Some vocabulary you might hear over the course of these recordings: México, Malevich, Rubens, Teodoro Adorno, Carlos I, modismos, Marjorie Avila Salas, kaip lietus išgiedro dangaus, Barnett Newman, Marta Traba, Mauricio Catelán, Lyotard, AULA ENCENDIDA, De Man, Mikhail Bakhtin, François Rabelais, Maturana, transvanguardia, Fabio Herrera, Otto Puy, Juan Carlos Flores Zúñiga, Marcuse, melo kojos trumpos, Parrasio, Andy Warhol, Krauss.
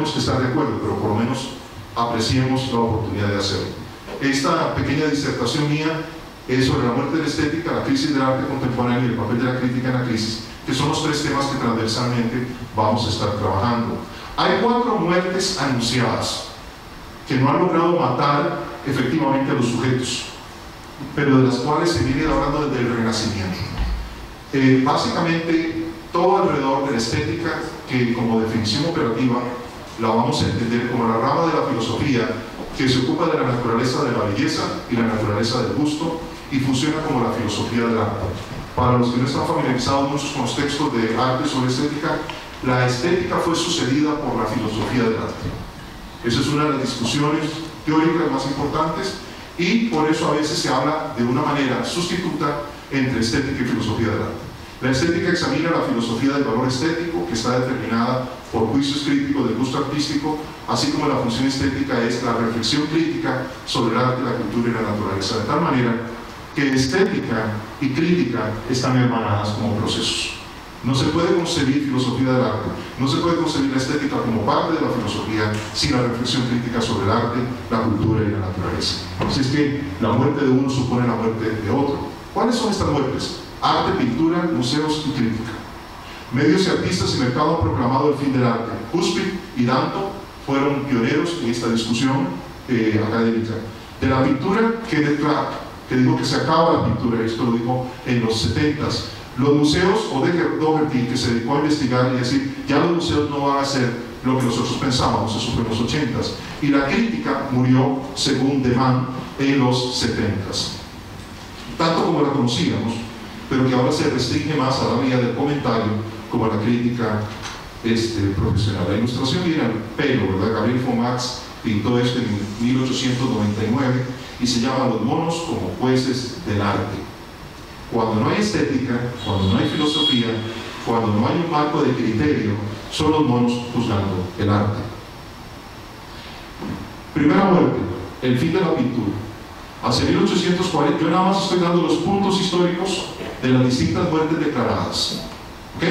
tenemos que estar de acuerdo, pero por lo menos apreciemos la oportunidad de hacerlo. Esta pequeña disertación mía es sobre la muerte de la estética, la crisis del arte contemporáneo y el papel de la crítica en la crisis, que son los tres temas que transversalmente vamos a estar trabajando. Hay 4 muertes anunciadas que no han logrado matar efectivamente a los sujetos, pero de las cuales se viene hablando desde el Renacimiento. Básicamente, todo alrededor de la estética, que como definición operativa la vamos a entender como la rama de la filosofía que se ocupa de la naturaleza de la belleza y la naturaleza del gusto, y funciona como la filosofía del arte. Para los que no están familiarizados muchos con los textos de arte sobre estética, la estética fue sucedida por la filosofía del arte. Esa es una de las discusiones teóricas más importantes, y por eso a veces se habla de una manera sustituta entre estética y filosofía del arte. La estética examina la filosofía del valor estético, que está determinada por juicios críticos del gusto artístico, así como la función estética es la reflexión crítica sobre el arte, la cultura y la naturaleza, de tal manera que estética y crítica están hermanadas como procesos. No se puede concebir filosofía del arte, no se puede concebir la estética como parte de la filosofía sin la reflexión crítica sobre el arte, la cultura y la naturaleza. Así es que la muerte de uno supone la muerte de otro. ¿Cuáles son estas muertes? Arte, pintura, museos y crítica. Medios y artistas y mercado han proclamado el fin del arte. Kuspit y Danto fueron pioneros en esta discusión académica. De la pintura, que de Clark, que dijo que se acaba la pintura, esto lo dijo en los 70s. Los museos, o de Gerhard Richter, que se dedicó a investigar y decir, ya los museos no van a hacer lo que nosotros pensábamos, eso fue en los 80s. Y la crítica murió, según De Man, en los 70s. Tanto como la conocíamos, pero que ahora se restringe más a la vía del comentario, como a la crítica profesional. La ilustración viene al pelo, ¿verdad? Gabriel von Max pintó esto en 1899 y se llama Los monos como jueces del arte. Cuando no hay estética, cuando no hay filosofía, cuando no hay un marco de criterio, son los monos juzgando el arte. Primera muerte, el fin de la pintura. Hacia 1840, yo nada más estoy dando los puntos históricos de las distintas muertes declaradas. ¿Ok?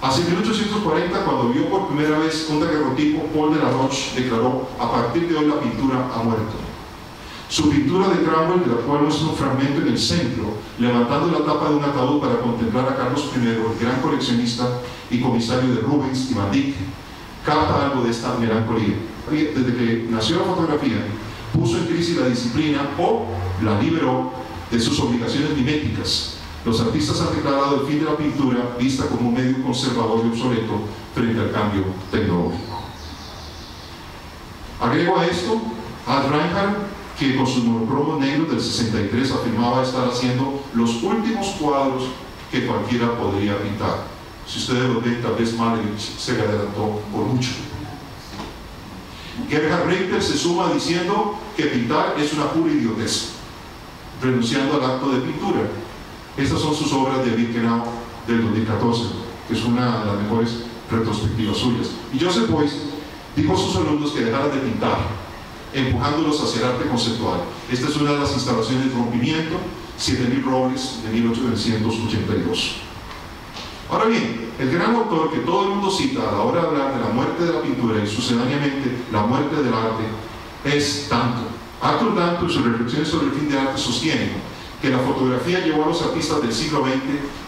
Hacia 1840, cuando vio por primera vez un daguerrotipo, Paul de la Roche declaró: a partir de hoy la pintura ha muerto. Su pintura de Cranwell, de la cual es un fragmento en el centro, levantando la tapa de un ataúd para contemplar a Carlos I, el gran coleccionista y comisario de Rubens y Matisse, capta algo de esta melancolía. Desde que nació la fotografía, puso en crisis la disciplina o la liberó de sus obligaciones miméticas. Los artistas han declarado el fin de la pintura vista como un medio conservador y obsoleto frente al cambio tecnológico. Agrego a esto a Reinhardt, que con sus monocromos negros del 63 afirmaba estar haciendo los últimos cuadros que cualquiera podría pintar. Si ustedes lo ven, tal vez Malevich se adelantó por mucho. Gerhard Richter se suma diciendo que pintar es una pura idiotez, renunciando al acto de pintura. Estas son sus obras de Birkenau del 2014, que es una de las mejores retrospectivas suyas. Y Joseph Beuys dijo a sus alumnos que dejaran de pintar, empujándolos hacia el arte conceptual. Esta es una de las instalaciones de rompimiento, 7.000 robles de 1882. Ahora bien, el gran autor que todo el mundo cita a la hora de hablar de la muerte de la pintura y sucedáneamente la muerte del arte es Danto. Arthur Danto, en sus reflexiones sobre el fin del arte, sostiene que la fotografía llevó a los artistas del siglo XX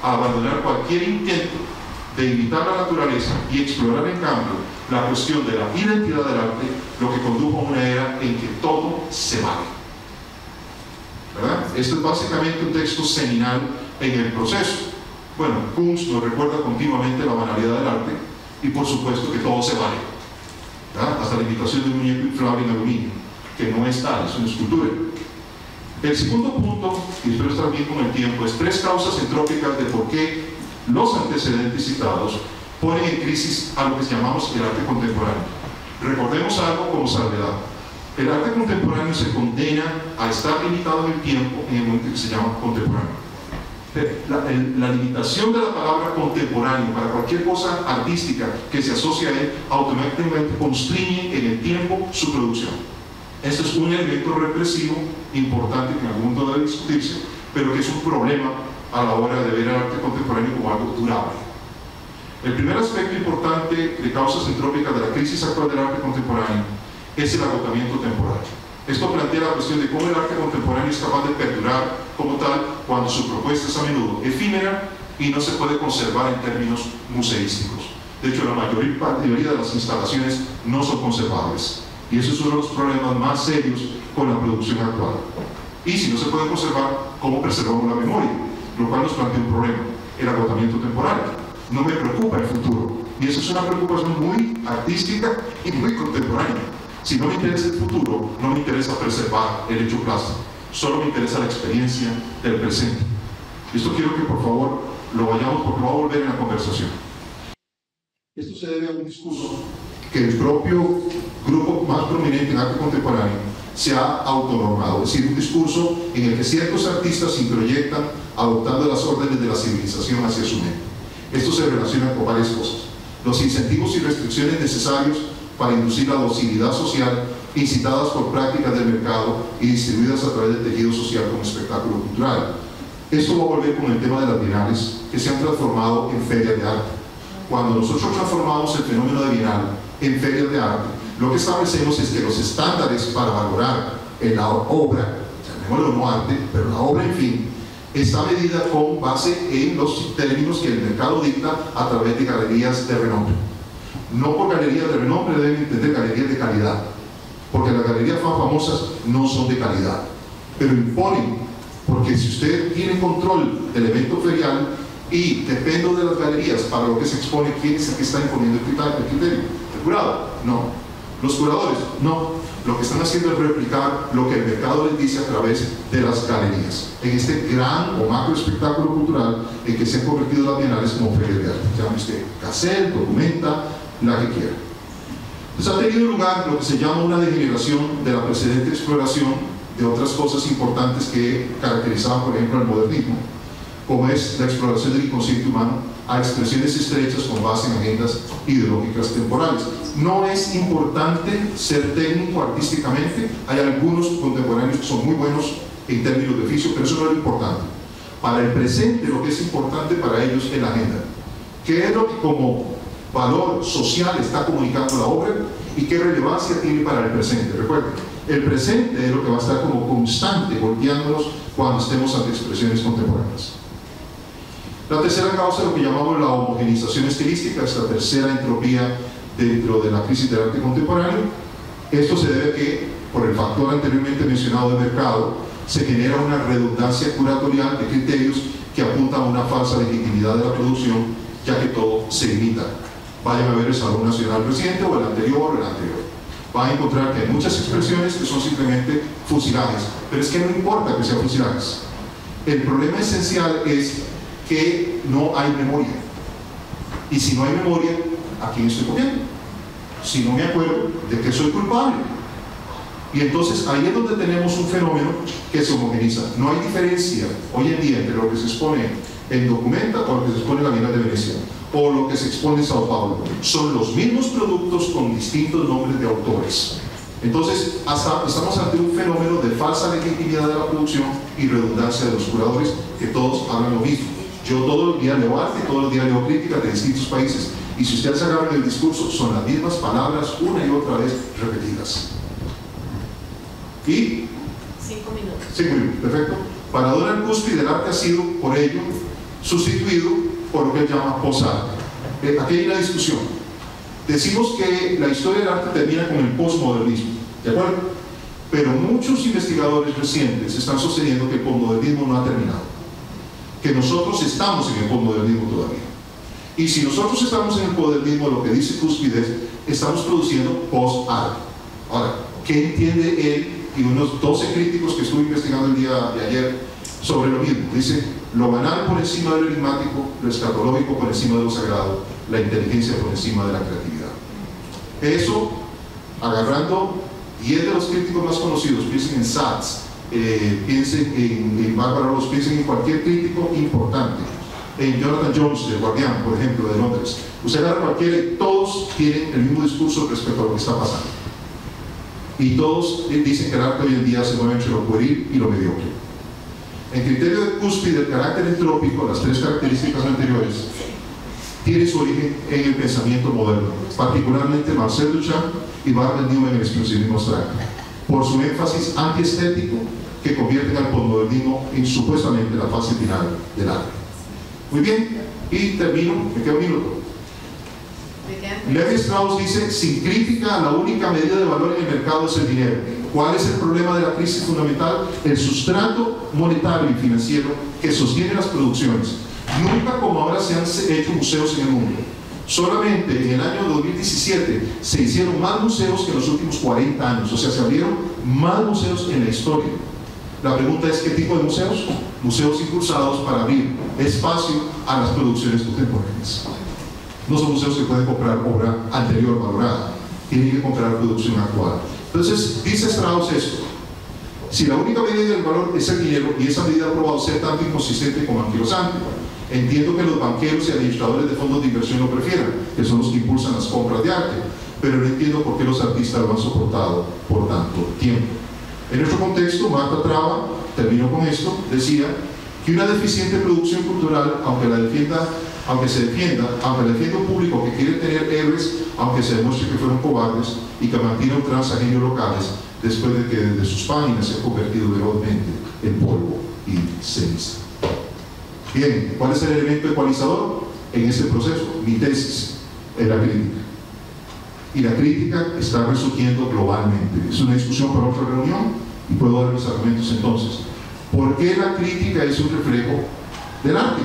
a abandonar cualquier intento de imitar la naturaleza y explorar en cambio la cuestión de la identidad del arte, lo que condujo a una era en que todo se vale. ¿Verdad? Esto es básicamente un texto seminal en el proceso. Bueno, Kuns nos recuerda continuamente la banalidad del arte y por supuesto que todo se vale, ¿verdad? Hasta la imitación de un muñeco inflable en aluminio, que no es tal, es una escultura. El segundo punto, y espero estar bien con el tiempo, es 3 causas entrópicas de por qué los antecedentes citados ponen en crisis a lo que llamamos el arte contemporáneo. Recordemos algo como salvedad: el arte contemporáneo se condena a estar limitado en el tiempo en el momento que se llama contemporáneo. La limitación de la palabra contemporáneo para cualquier cosa artística que se asocia a él automáticamente constriñe en el tiempo su producción. Este es un elemento represivo importante que en algún momento debe discutirse, pero que es un problema a la hora de ver el arte contemporáneo como algo durable. El primer aspecto importante de causas entrópicas de la crisis actual del arte contemporáneo es el agotamiento temporal. Esto plantea la cuestión de cómo el arte contemporáneo es capaz de perdurar como tal cuando su propuesta es a menudo efímera y no se puede conservar en términos museísticos. De hecho, la mayoría de las instalaciones no son conservables. Y eso es uno de los problemas más serios con la producción actual. Y si no se puede conservar, ¿cómo preservamos la memoria? Lo cual nos plantea un problema, el agotamiento temporal. No me preocupa el futuro. Y eso es una preocupación muy artística y muy contemporánea. Si no me interesa el futuro, no me interesa preservar el hecho plástico, solo me interesa la experiencia del presente. Esto quiero que por favor lo vayamos porque va a volver en la conversación. Esto se debe a un discurso que el propio grupo más prominente en arte contemporáneo se ha autonormado, es decir, un discurso en el que ciertos artistas se introyectan adoptando las órdenes de la civilización hacia su mente. Esto se relaciona con varias cosas. Los incentivos y restricciones necesarios para inducir la docilidad social, incitadas por prácticas del mercado y distribuidas a través del tejido social como espectáculo cultural. Esto va a volver con el tema de las bienales, que se han transformado en ferias de arte. Cuando nosotros transformamos el fenómeno de bienal en ferias de arte, lo que establecemos es que los estándares para valorar la obra, llamémoslo no arte, pero la obra en fin, está medida con base en los términos que el mercado dicta a través de galerías de renombre. No por galerías de renombre deben entender galerías de calidad, porque las galerías más famosas no son de calidad, pero imponen, porque si usted tiene control del evento ferial y dependo de las galerías para lo que se expone, ¿quién es el que está imponiendo el criterio? ¿El jurado? No. ¿Los curadores? No. Lo que están haciendo es replicar lo que el mercado les dice a través de las galerías, en este gran o macro espectáculo cultural en que se han convertido las bienales como ferias de arte. Llame usted Cassel, Documenta, la que quiera. Entonces ha tenido lugar lo que se llama una degeneración de la precedente exploración de otras cosas importantes que caracterizaban, por ejemplo, al modernismo, como es la exploración del inconsciente humano a expresiones estrechas con base en agendas ideológicas temporales. No es importante ser técnico artísticamente, hay algunos contemporáneos que son muy buenos en términos de oficio, pero eso no es lo importante. Para el presente lo que es importante para ellos es la agenda. ¿Qué es lo que como valor social está comunicando la obra y qué relevancia tiene para el presente? Recuerden, el presente es lo que va a estar como constante golpeándonos cuando estemos ante expresiones contemporáneas. La tercera causa es lo que llamamos la homogenización estilística, es la tercera entropía dentro de la crisis del arte contemporáneo. Esto se debe a que, por el factor anteriormente mencionado de mercado, se genera una redundancia curatorial de criterios que apunta a una falsa legitimidad de la producción, ya que todo se imita. Vayan a ver el Salón Nacional reciente o el anterior van a encontrar que hay muchas expresiones que son simplemente fusilajes, pero es que no importa que sean fusilajes. El problema esencial es que no hay memoria, y si no hay memoria, ¿a quién estoy copiando? Si no me acuerdo, ¿de qué soy culpable? Y entonces ahí es donde tenemos un fenómeno que se homogeniza. No hay diferencia hoy en día entre lo que se expone en Documenta o lo que se expone en la Bienal de Venecia o lo que se expone en Sao Paulo. Son los mismos productos con distintos nombres de autores. Entonces, hasta estamos ante un fenómeno de falsa legitimidad de la producción y redundancia de los curadores, que todos hablan lo mismo. Yo todos los días leo arte, todos los días leo críticas de distintos países, y si ustedes agarran el discurso, son las mismas palabras una y otra vez repetidas. Y 5 minutos. 5 minutos, perfecto. Para Donald Kuspit, el arte ha sido, por ello, sustituido por lo que él llama posarte. Aquí hay una discusión. Decimos que la historia del arte termina con el posmodernismo, ¿de acuerdo? Pero muchos investigadores recientes están sosteniendo que el posmodernismo no ha terminado, que nosotros estamos en el posmodernismo todavía. Y si nosotros estamos en el posmodernismo, lo que dice Kuspit es, estamos produciendo post-arte. Ahora, ¿qué entiende él? Y unos 12 críticos que estuve investigando el día de ayer sobre lo mismo. Dice, lo banal por encima de lo enigmático, lo escatológico por encima de lo sagrado, la inteligencia por encima de la creatividad. Eso, agarrando 10 de los críticos más conocidos, piensen en Satz, piensen en Barbara Ross, piensen en cualquier crítico importante, en Jonathan Jones, del Guardián, por ejemplo, de Londres. Usted agarra cualquiera, todos tienen el mismo discurso respecto a lo que está pasando. Y todos dicen que el arte hoy en día se mueve entre lo pueril y lo mediocre. En criterio de Kuspit, el carácter entrópico, las tres características anteriores, tiene su origen en el pensamiento moderno, particularmente Marcel Duchamp y Barnett Newman en el expresionismo abstracto, por su énfasis antiestético que convierten al postmodernismo en supuestamente la fase final del arte. Muy bien, y termino, me queda un minuto. Lévi-Strauss dice: sin crítica, la única medida de valor en el mercado es el dinero. ¿Cuál es el problema de la crisis fundamental? El sustrato monetario y financiero que sostiene las producciones. Nunca como ahora se han hecho museos en el mundo. Solamente en el año 2017 se hicieron más museos que en los últimos 40 años, o sea, se abrieron más museos en la historia. La pregunta es, ¿qué tipo de museos? Museos impulsados para abrir espacio a las producciones contemporáneas. No son museos que pueden comprar obra anterior valorada, tienen que comprar producción actual. Entonces, dice Strauss esto: si la única medida del valor es el dinero, y esa medida ha probado ser tanto inconsistente como anquilosante, entiendo que los banqueros y administradores de fondos de inversión lo prefieran, que son los que impulsan las compras de arte, pero no entiendo por qué los artistas lo han soportado por tanto tiempo. En nuestro contexto, Marta Traba, terminó con esto, decía que una deficiente producción cultural, aunque la defienda un público que quiere tener héroes, aunque se demuestre que fueron cobardes y que mantienen transgéneros locales, después de que desde sus páginas se ha convertido velozmente en polvo y ceniza. Bien, ¿cuál es el elemento ecualizador en este proceso? Mi tesis es la crítica. Y la crítica está resurgiendo globalmente. Es una discusión para otra reunión y puedo dar mis argumentos entonces. ¿Por qué la crítica es un reflejo del arte?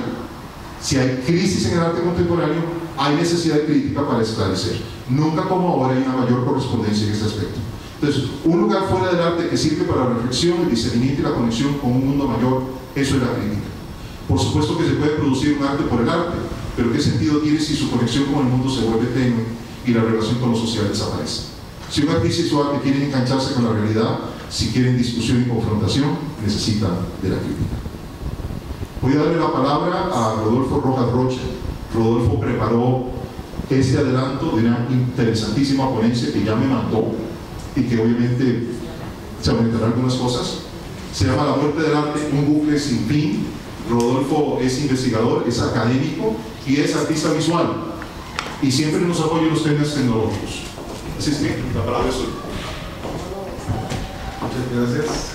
Si hay crisis en el arte contemporáneo, hay necesidad de crítica para esclarecer. Nunca como ahora hay una mayor correspondencia en este aspecto. Entonces, un lugar fuera del arte que sirve para la reflexión, el discernimiento y la conexión con un mundo mayor, eso es la crítica. Por supuesto que se puede producir un arte por el arte, pero ¿qué sentido tiene si su conexión con el mundo se vuelve tenue y la relación con lo social desaparece? Si un artista y su arte quieren engancharse con la realidad, si quieren discusión y confrontación, necesitan de la crítica. Voy a darle la palabra a Rodolfo Rojas-Rocha. Rodolfo preparó este adelanto de una interesantísima ponencia que ya me mandó y que obviamente se aumentarán algunas cosas. Se llama La muerte del arte, un bucle sin fin. Rodolfo es investigador, es académico y es artista visual. Y siempre nos apoya en los temas tecnológicos. Así es que la palabra es suya. Muchas gracias.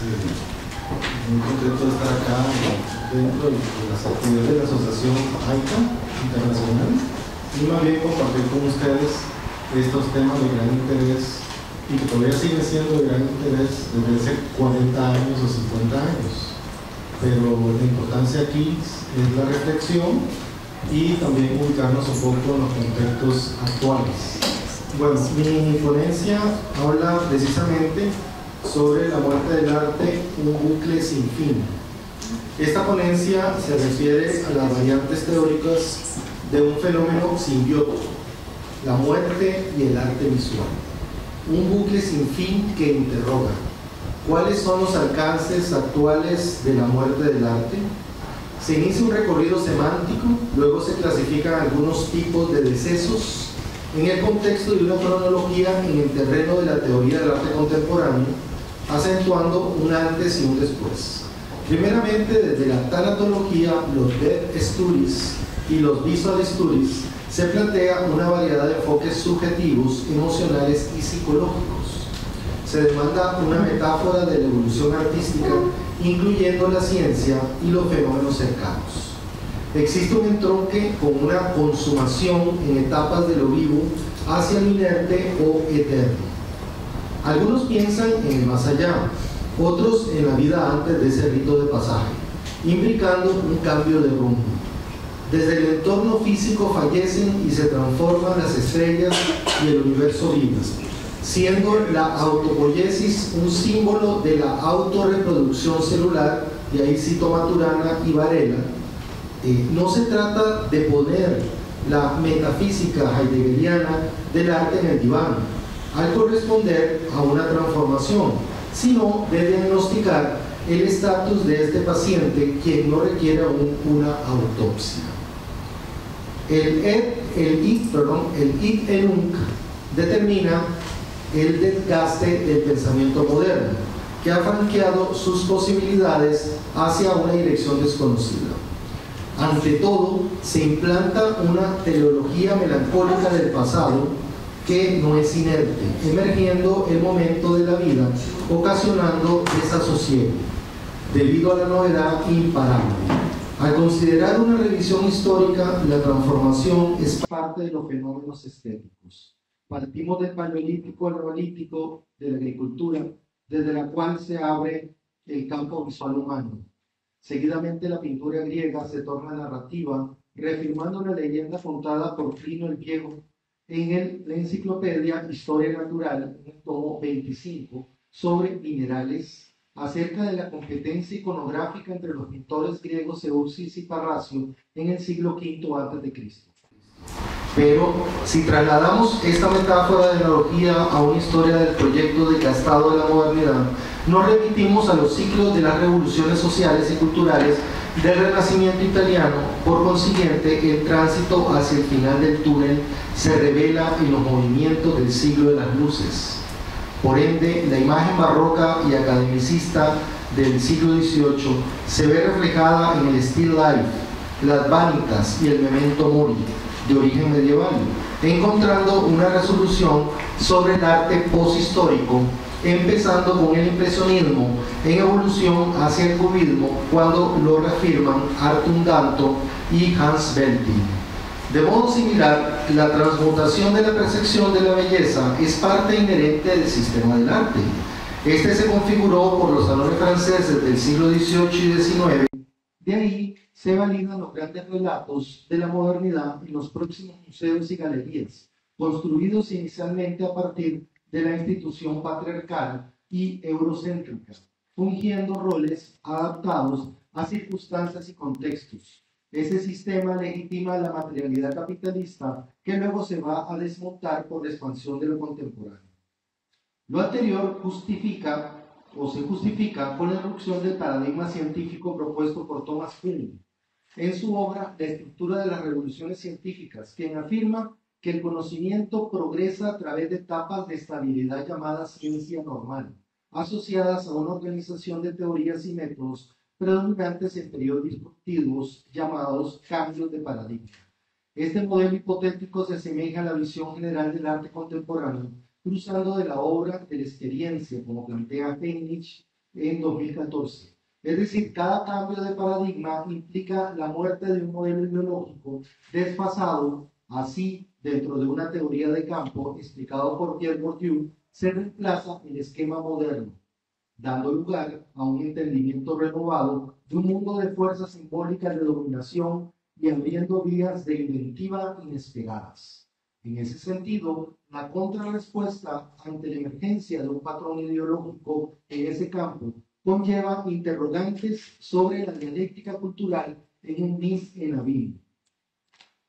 Muy contento de estar acá dentro de las actividades de la Asociación AICA Internacional y más bien compartir con ustedes estos temas de gran interés y que todavía siguen siendo de gran interés desde hace 40 años o 50 años. Pero la importancia aquí es la reflexión y también ubicarnos un poco en los contextos actuales. Bueno, mi ponencia habla precisamente sobre la muerte del arte, un bucle sin fin. Esta ponencia se refiere a las variantes teóricas de un fenómeno simbiótico, la muerte y el arte visual. Un bucle sin fin que interroga cuáles son los alcances actuales de la muerte del arte. Se inicia un recorrido semántico, luego se clasifican algunos tipos de decesos en el contexto de una cronología en el terreno de la teoría del arte contemporáneo, acentuando un antes y un después. Primeramente, desde la tanatología, los death studies y los visual studies, se plantea una variedad de enfoques subjetivos, emocionales y psicológicos. Se demanda una metáfora de la evolución artística, incluyendo la ciencia y los fenómenos cercanos. Existe un entronque con una consumación en etapas de lo vivo hacia lo inerte o eterno. Algunos piensan en el más allá, otros en la vida antes de ese rito de pasaje, implicando un cambio de rumbo. Desde el entorno físico fallecen y se transforman las estrellas y el universo vivo, siendo la autopoiesis un símbolo de la autorreproducción celular, de ahí cito Maturana y Varela. No se trata de poner la metafísica heideggeriana del arte en el diván, al corresponder a una transformación, sino de diagnosticar el estatus de este paciente, quien no requiere aún una autopsia. El Id et Nunc determina el desgaste del pensamiento moderno, que ha franqueado sus posibilidades hacia una dirección desconocida. Ante todo, se implanta una teleología melancólica del pasado que no es inerte, emergiendo el momento de la vida, ocasionando desasosiego, debido a la novedad imparable. Al considerar una revisión histórica, la transformación es parte de los fenómenos estéticos. Partimos del paleolítico al neolítico, de la agricultura, desde la cual se abre el campo visual humano. Seguidamente la pintura griega se torna narrativa, reafirmando la leyenda contada por Plinio el Viejo en la enciclopedia Historia Natural, en el tomo 25, sobre minerales, acerca de la competencia iconográfica entre los pintores griegos Seusis y Parrasio en el siglo V a.C. Pero si trasladamos esta metáfora de la analogía a una historia del proyecto desgastado de la modernidad, nos remitimos a los ciclos de las revoluciones sociales y culturales del Renacimiento italiano. Por consiguiente, el tránsito hacia el final del túnel se revela en los movimientos del siglo de las luces. Por ende, la imagen barroca y academicista del siglo XVIII se ve reflejada en el still life, las vanitas y el memento mori de origen medieval, encontrando una resolución sobre el arte poshistórico, empezando con el impresionismo, en evolución hacia el cubismo, cuando lo reafirman Arthur Danto y Hans Belting. De modo similar, la transmutación de la percepción de la belleza es parte inherente del sistema del arte. Este se configuró por los salones franceses del siglo XVIII y XIX. De ahí se validan los grandes relatos de la modernidad en los próximos museos y galerías, construidos inicialmente a partir de la institución patriarcal y eurocéntrica, fungiendo roles adaptados a circunstancias y contextos. Ese sistema legitima la materialidad capitalista que luego se va a desmontar por la expansión de lo contemporáneo. Lo anterior se justifica con la irrupción del paradigma científico propuesto por Thomas Kuhn en su obra La estructura de las revoluciones científicas, quien afirma que el conocimiento progresa a través de etapas de estabilidad llamadas ciencia normal, asociadas a una organización de teorías y métodos predominantes en periodos disruptivos llamados cambios de paradigma. Este modelo hipotético se asemeja a la visión general del arte contemporáneo, cruzando de la obra de la experiencia, como plantea Heinrich en 2014. Es decir, cada cambio de paradigma implica la muerte de un modelo ideológico desfasado. Así, dentro de una teoría de campo explicado por Pierre Bourdieu, se reemplaza el esquema moderno, dando lugar a un entendimiento renovado de un mundo de fuerzas simbólicas de dominación y abriendo vías de inventiva inesperadas. En ese sentido, la contrarrespuesta ante la emergencia de un patrón ideológico en ese campo conlleva interrogantes sobre la dialéctica cultural en un bis en abismo.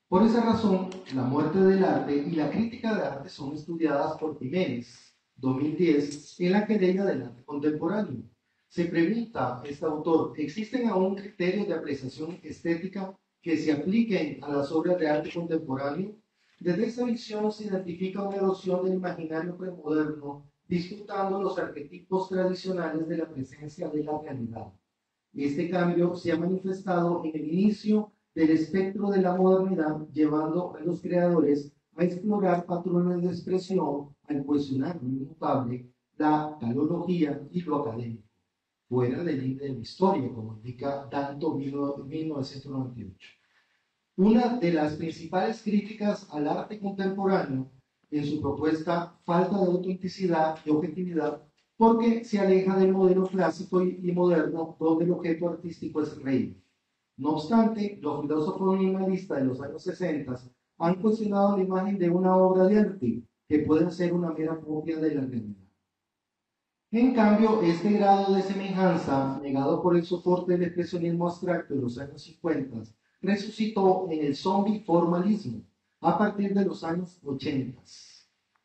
Por esa razón, la muerte del arte y la crítica del arte son estudiadas por Jiménez, 2010, en la querella del arte contemporáneo. Se pregunta este autor, ¿existen aún criterios de apreciación estética que se apliquen a las obras de arte contemporáneo? Desde esta visión se identifica una erosión del imaginario premoderno, disputando los arquetipos tradicionales de la presencia de la realidad. Este cambio se ha manifestado en el inicio del espectro de la modernidad, llevando a los creadores a explorar patrones de expresión al cuestionar lo inmutable, la teleología y lo académico, fuera del límite de la historia, como indica Danto 1998. Una de las principales críticas al arte contemporáneo en su propuesta, falta de autenticidad y objetividad, porque se aleja del modelo clásico y moderno donde el objeto artístico es rey. No obstante, los filósofos minimalistas de los años 60 han cuestionado la imagen de una obra de arte que puede ser una mera copia de la realidad. En cambio, este grado de semejanza, negado por el soporte del expresionismo abstracto de los años 50, resucitó en el zombie formalismo a partir de los años 80.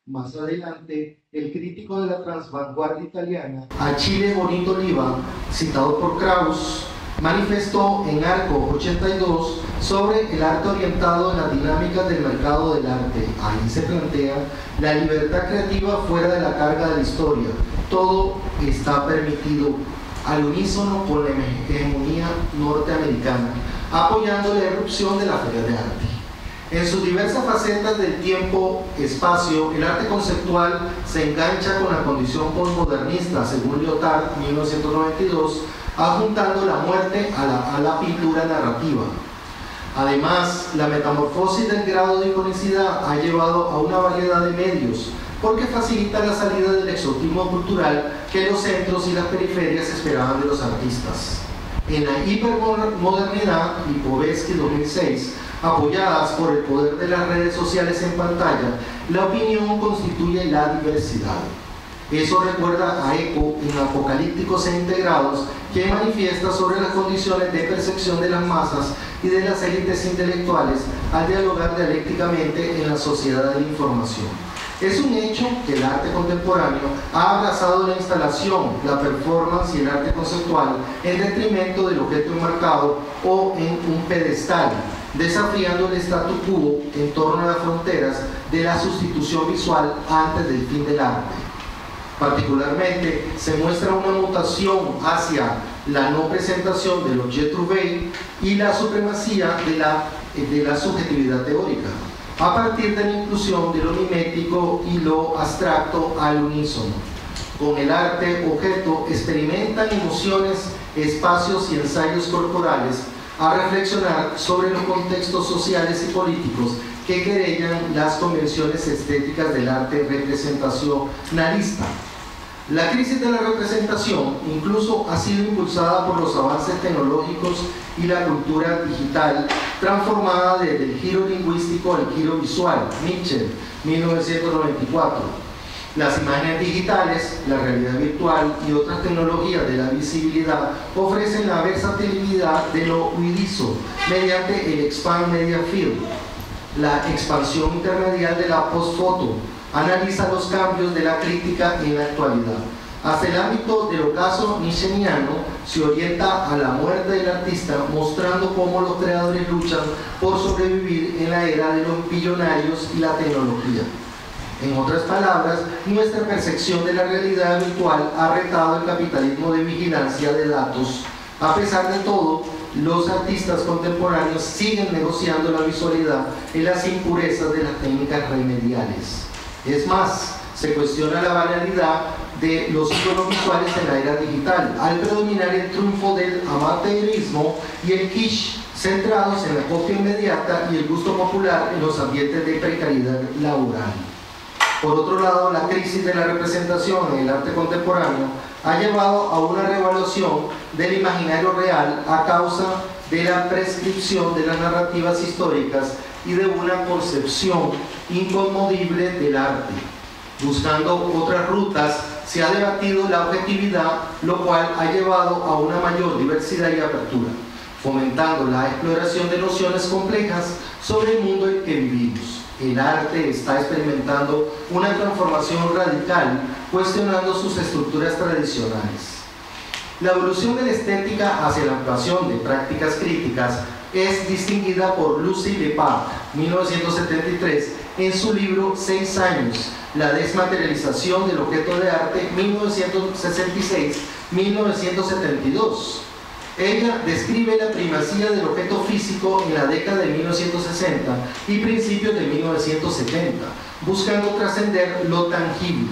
Más adelante, el crítico de la transvanguardia italiana Achille Bonito Oliva, citado por Krauss, manifestó en Arco 82 sobre el arte orientado en las dinámicas del mercado del arte. Ahí se plantea la libertad creativa fuera de la carga de la historia. Todo está permitido al unísono con la hegemonía norteamericana, apoyando la irrupción de la feria de arte. En sus diversas facetas del tiempo-espacio, el arte conceptual se engancha con la condición postmodernista, según Lyotard, 1992, adjuntando la muerte a la pintura narrativa. Además, la metamorfosis del grado de iconicidad ha llevado a una variedad de medios, porque facilita la salida del exotismo cultural que los centros y las periferias esperaban de los artistas. En la hipermodernidad, Lipovetsky 2006, apoyadas por el poder de las redes sociales en pantalla, la opinión constituye la diversidad. Eso recuerda a Eco en Apocalípticos e Integrados, que manifiesta sobre las condiciones de percepción de las masas y de las élites intelectuales al dialogar dialécticamente en la sociedad de la información. Es un hecho que el arte contemporáneo ha abrazado la instalación, la performance y el arte conceptual en detrimento del objeto enmarcado o en un pedestal, desafiando el statu quo en torno a las fronteras de la sustitución visual antes del fin del arte. Particularmente, se muestra una mutación hacia la no presentación del objeto veil y la supremacía de la subjetividad teórica, a partir de la inclusión de lo mimético y lo abstracto al unísono. Con el arte objeto experimentan emociones, espacios y ensayos corporales, a reflexionar sobre los contextos sociales y políticos que querellan las convenciones estéticas del arte representacionalista. La crisis de la representación incluso ha sido impulsada por los avances tecnológicos y la cultura digital, transformada desde el giro lingüístico al giro visual, Mitchell, 1994. Las imágenes digitales, la realidad virtual y otras tecnologías de la visibilidad ofrecen la versatilidad de lo huidizo mediante el Expand Media Field. La expansión intermedial de la postfoto analiza los cambios de la crítica en la actualidad. Hacia el ámbito del ocaso nietzscheano se orienta a la muerte del artista, mostrando cómo los creadores luchan por sobrevivir en la era de los billonarios y la tecnología. En otras palabras, nuestra percepción de la realidad virtual ha retado el capitalismo de vigilancia de datos. A pesar de todo, los artistas contemporáneos siguen negociando la visualidad en las impurezas de las técnicas remediales. Es más, se cuestiona la validez de los iconos visuales en la era digital, al predominar el triunfo del amateurismo y el kitsch, centrados en la copia inmediata y el gusto popular en los ambientes de precariedad laboral. Por otro lado, la crisis de la representación en el arte contemporáneo ha llevado a una revaluación del imaginario real a causa de la prescripción de las narrativas históricas y de una concepción inconmovible del arte. Buscando otras rutas, se ha debatido la objetividad, lo cual ha llevado a una mayor diversidad y apertura, fomentando la exploración de nociones complejas sobre el mundo en que vivimos. El arte está experimentando una transformación radical, cuestionando sus estructuras tradicionales. La evolución de la estética hacia la ampliación de prácticas críticas es distinguida por Lucy Lepage, 1973, en su libro 6 años, la desmaterialización del objeto de arte, 1966-1972. Ella describe la primacía del objeto físico en la década de 1960 y principios de 1970, buscando trascender lo tangible.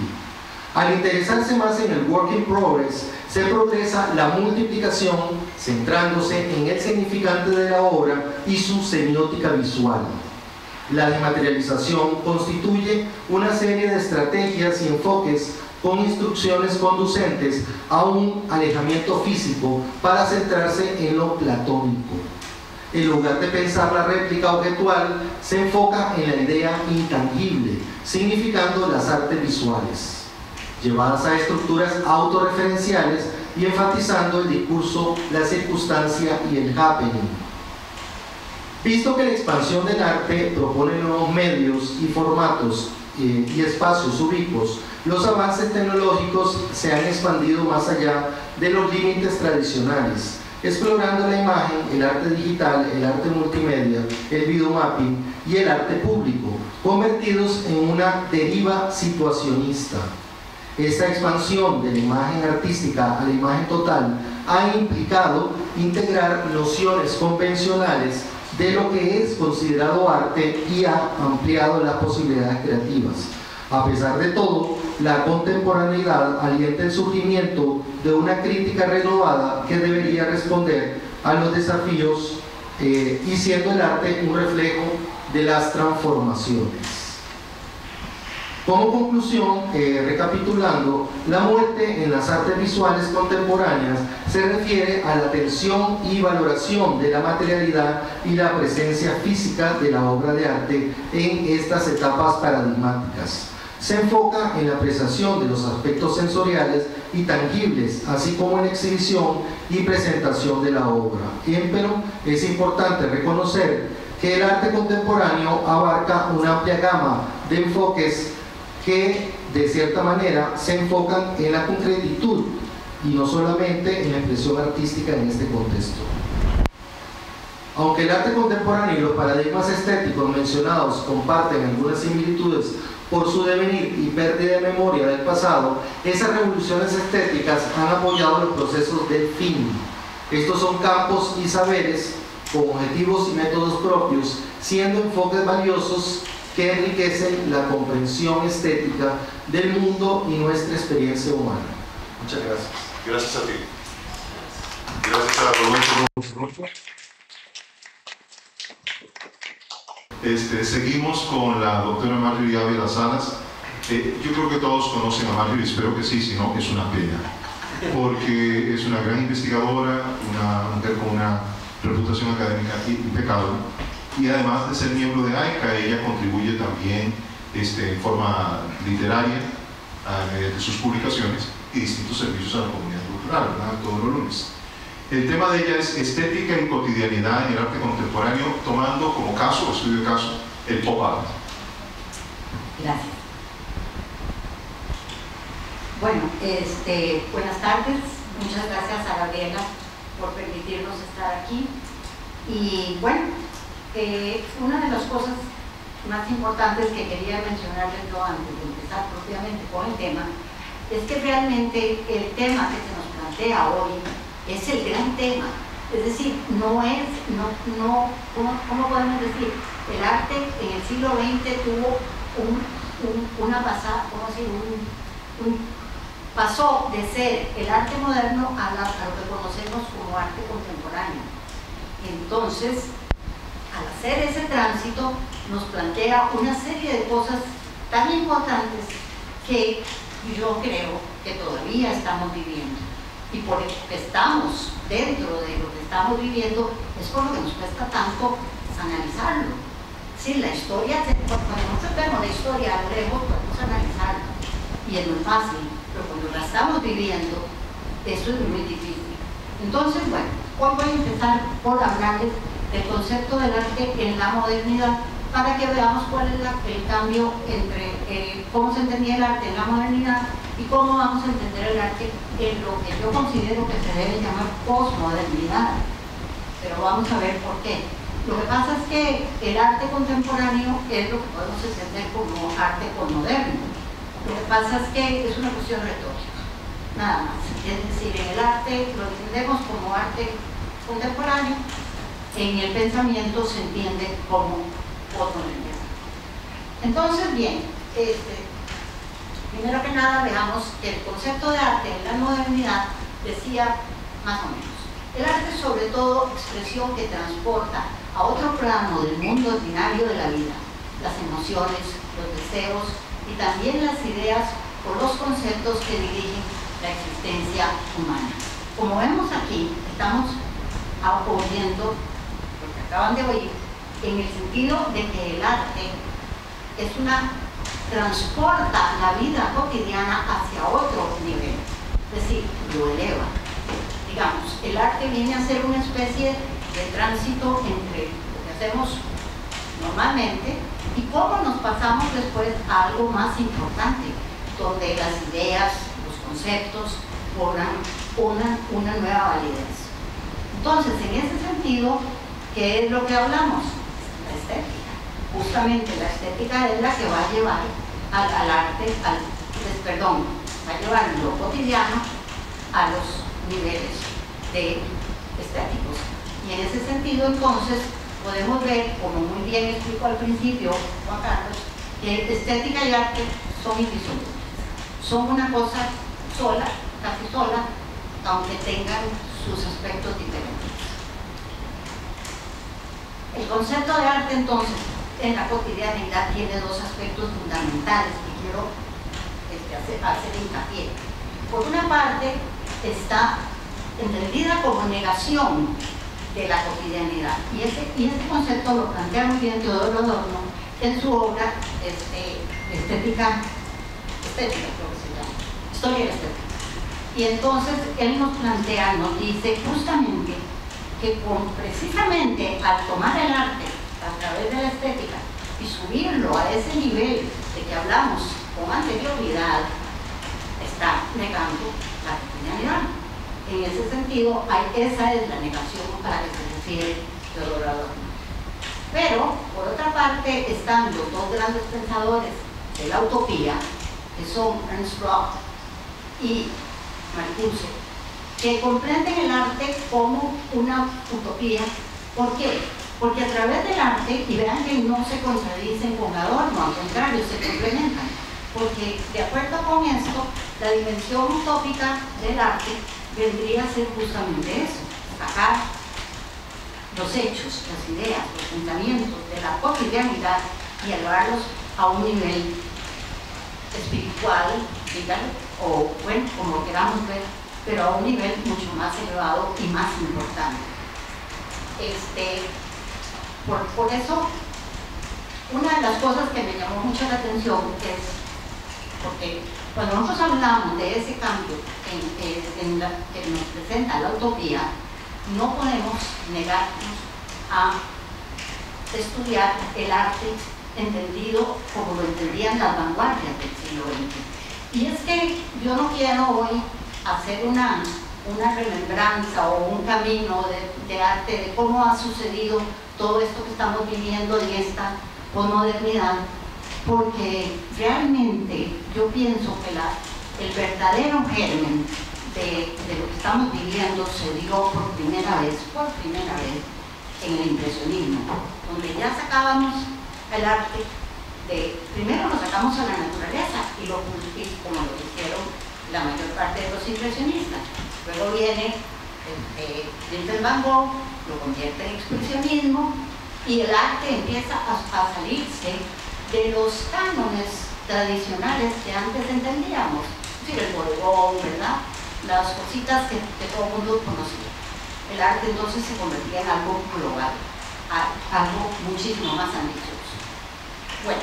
Al interesarse más en el work in progress, se progresa la multiplicación, centrándose en el significante de la obra y su semiótica visual. La desmaterialización constituye una serie de estrategias y enfoques con instrucciones conducentes a un alejamiento físico para centrarse en lo platónico. En lugar de pensar la réplica objetual, se enfoca en la idea intangible, significando las artes visuales, llevadas a estructuras autorreferenciales y enfatizando el discurso, la circunstancia y el happening. Visto que la expansión del arte propone nuevos medios y formatos y espacios ubicuos, los avances tecnológicos se han expandido más allá de los límites tradicionales, explorando la imagen, el arte digital, el arte multimedia, el videomapping y el arte público, convertidos en una deriva situacionista. Esta expansión de la imagen artística a la imagen total ha implicado integrar nociones convencionales de lo que es considerado arte y ha ampliado las posibilidades creativas. A pesar de todo, la contemporaneidad alienta el surgimiento de una crítica renovada que debería responder a los desafíos y siendo el arte un reflejo de las transformaciones. Como conclusión, recapitulando, la muerte en las artes visuales contemporáneas se refiere a la atención y valoración de la materialidad y la presencia física de la obra de arte en estas etapas paradigmáticas. Se enfoca en la apreciación de los aspectos sensoriales y tangibles, así como en exhibición y presentación de la obra. Empero, es importante reconocer que el arte contemporáneo abarca una amplia gama de enfoques que de cierta manera se enfocan en la concretitud y no solamente en la expresión artística en este contexto. Aunque el arte contemporáneo y los paradigmas estéticos mencionados comparten algunas similitudes por su devenir y pérdida de memoria del pasado, esas revoluciones estéticas han apoyado los procesos del fin. Estos son campos y saberes con objetivos y métodos propios, siendo enfoques valiosos que enriquecen la comprensión estética del mundo y nuestra experiencia humana. Muchas gracias. Gracias a ti. Gracias a Rodolfo Rojas-Rocha. Seguimos con la doctora Marjorie Avila Salas. Yo creo que todos conocen a Marjorie, espero que sí, si no es una pena, porque es una gran investigadora, una mujer con una reputación académica impecable, y además de ser miembro de AICA, ella contribuye también en forma literaria mediante sus publicaciones y distintos servicios a la comunidad cultural, ¿verdad? Todos los lunes. El tema de ella es estética y cotidianidad en el arte contemporáneo, tomando como caso, o estudio de caso, el pop art. Gracias. Bueno, buenas tardes, muchas gracias a Gabriela por permitirnos estar aquí. Y bueno, una de las cosas más importantes que quería mencionarles yo antes de empezar propiamente con el tema, es que realmente el tema que se nos plantea hoy es el gran tema. Es decir, ¿cómo podemos decir? El arte en el siglo XX tuvo una pasada, ¿cómo decir? Pasó de ser el arte moderno a lo que conocemos como arte contemporáneo. Entonces, al hacer ese tránsito, nos plantea una serie de cosas tan importantes que yo creo que todavía estamos viviendo. Y por lo que estamos dentro de lo que estamos viviendo, es por lo que nos cuesta tanto analizarlo. Sí, la historia, cuando nosotros vemos la historia a lo lejos, podemos analizarla. Y es muy fácil. Pero cuando la estamos viviendo, eso es muy difícil. Entonces, bueno, hoy voy a empezar por hablarles del concepto del arte en la modernidad, para que veamos cuál es el cambio entre cómo se entendía el arte en la modernidad y cómo vamos a entender el arte en lo que yo considero que se debe llamar posmodernidad. Pero vamos a ver por qué. Lo que pasa es que el arte contemporáneo es lo que podemos entender como arte posmoderno. Lo que pasa es que es una cuestión retórica, nada más. Es decir, en el arte lo entendemos como arte contemporáneo, en el pensamiento se entiende como posmodernidad. Entonces, bien, primero que nada veamos que el concepto de arte en la modernidad decía más o menos: el arte es sobre todo expresión que transporta a otro plano del mundo ordinario de la vida, las emociones, los deseos, y también las ideas o los conceptos que dirigen la existencia humana. Como vemos aquí, estamos oyendo lo que acaban de oír, en el sentido de que el arte es transporta la vida cotidiana hacia otro nivel, es decir, lo eleva. Digamos, el arte viene a ser una especie de tránsito entre lo que hacemos normalmente y cómo nos pasamos después a algo más importante, donde las ideas, los conceptos cobran una nueva validez. Entonces, en ese sentido, ¿qué es lo que hablamos? La estética. Justamente la estética es la que va a llevar al arte, a llevar lo cotidiano a los niveles de estáticos. Y en ese sentido, entonces, podemos ver, como muy bien explicó al principio Juan Carlos, que estética y arte son indisolubles, son una cosa sola, casi sola, aunque tengan sus aspectos diferentes. El concepto de arte, entonces, en la cotidianidad tiene dos aspectos fundamentales que quiero hacer hincapié. Por una parte, está entendida como negación de la cotidianidad, y este concepto lo plantea muy bien Teodoro Adorno en su obra estética, creo que se llama, Historia de la Estética. Y entonces él nos plantea, nos dice justamente que precisamente al tomar el arte a través de la estética y subirlo a ese nivel de que hablamos con anterioridad, está negando la cotidianidad. En ese sentido, esa es la negación a la que se refiere Teodoro Adorno. Pero, por otra parte, están los dos grandes pensadores de la utopía, que son Reinhardt y Marcuse, que comprenden el arte como una utopía. ¿Por qué? Porque a través del arte, y vean que no se contradicen con Adorno, al contrario, se complementan. Porque, de acuerdo con esto, la dimensión utópica del arte vendría a ser justamente eso, sacar los hechos, las ideas, los pensamientos de la cotidianidad y elevarlos a un nivel espiritual, dígalo, o bueno, como queramos ver, pero a un nivel mucho más elevado y más importante. Por eso, una de las cosas que me llamó mucho la atención es porque cuando nosotros hablamos de ese cambio que nos presenta la utopía, no podemos negarnos a estudiar el arte entendido como lo entendían las vanguardias del siglo XX. Y es que yo no quiero hoy hacer una remembranza o un camino de arte de cómo ha sucedido todo esto que estamos viviendo en esta posmodernidad, porque realmente yo pienso que el verdadero germen de lo que estamos viviendo se dio por primera vez en el impresionismo, donde ya sacábamos el arte, primero lo sacamos a la naturaleza y lo cultivamos como lo hicieron la mayor parte de los impresionistas. Luego viene Vincent van Gogh, lo convierte en expresionismo y el arte empieza a salirse de los cánones tradicionales que antes entendíamos, es decir, el bodegón, ¿verdad? Las cositas que todo el mundo conocía. El arte entonces se convertía en algo global, algo muchísimo más ambicioso. Bueno,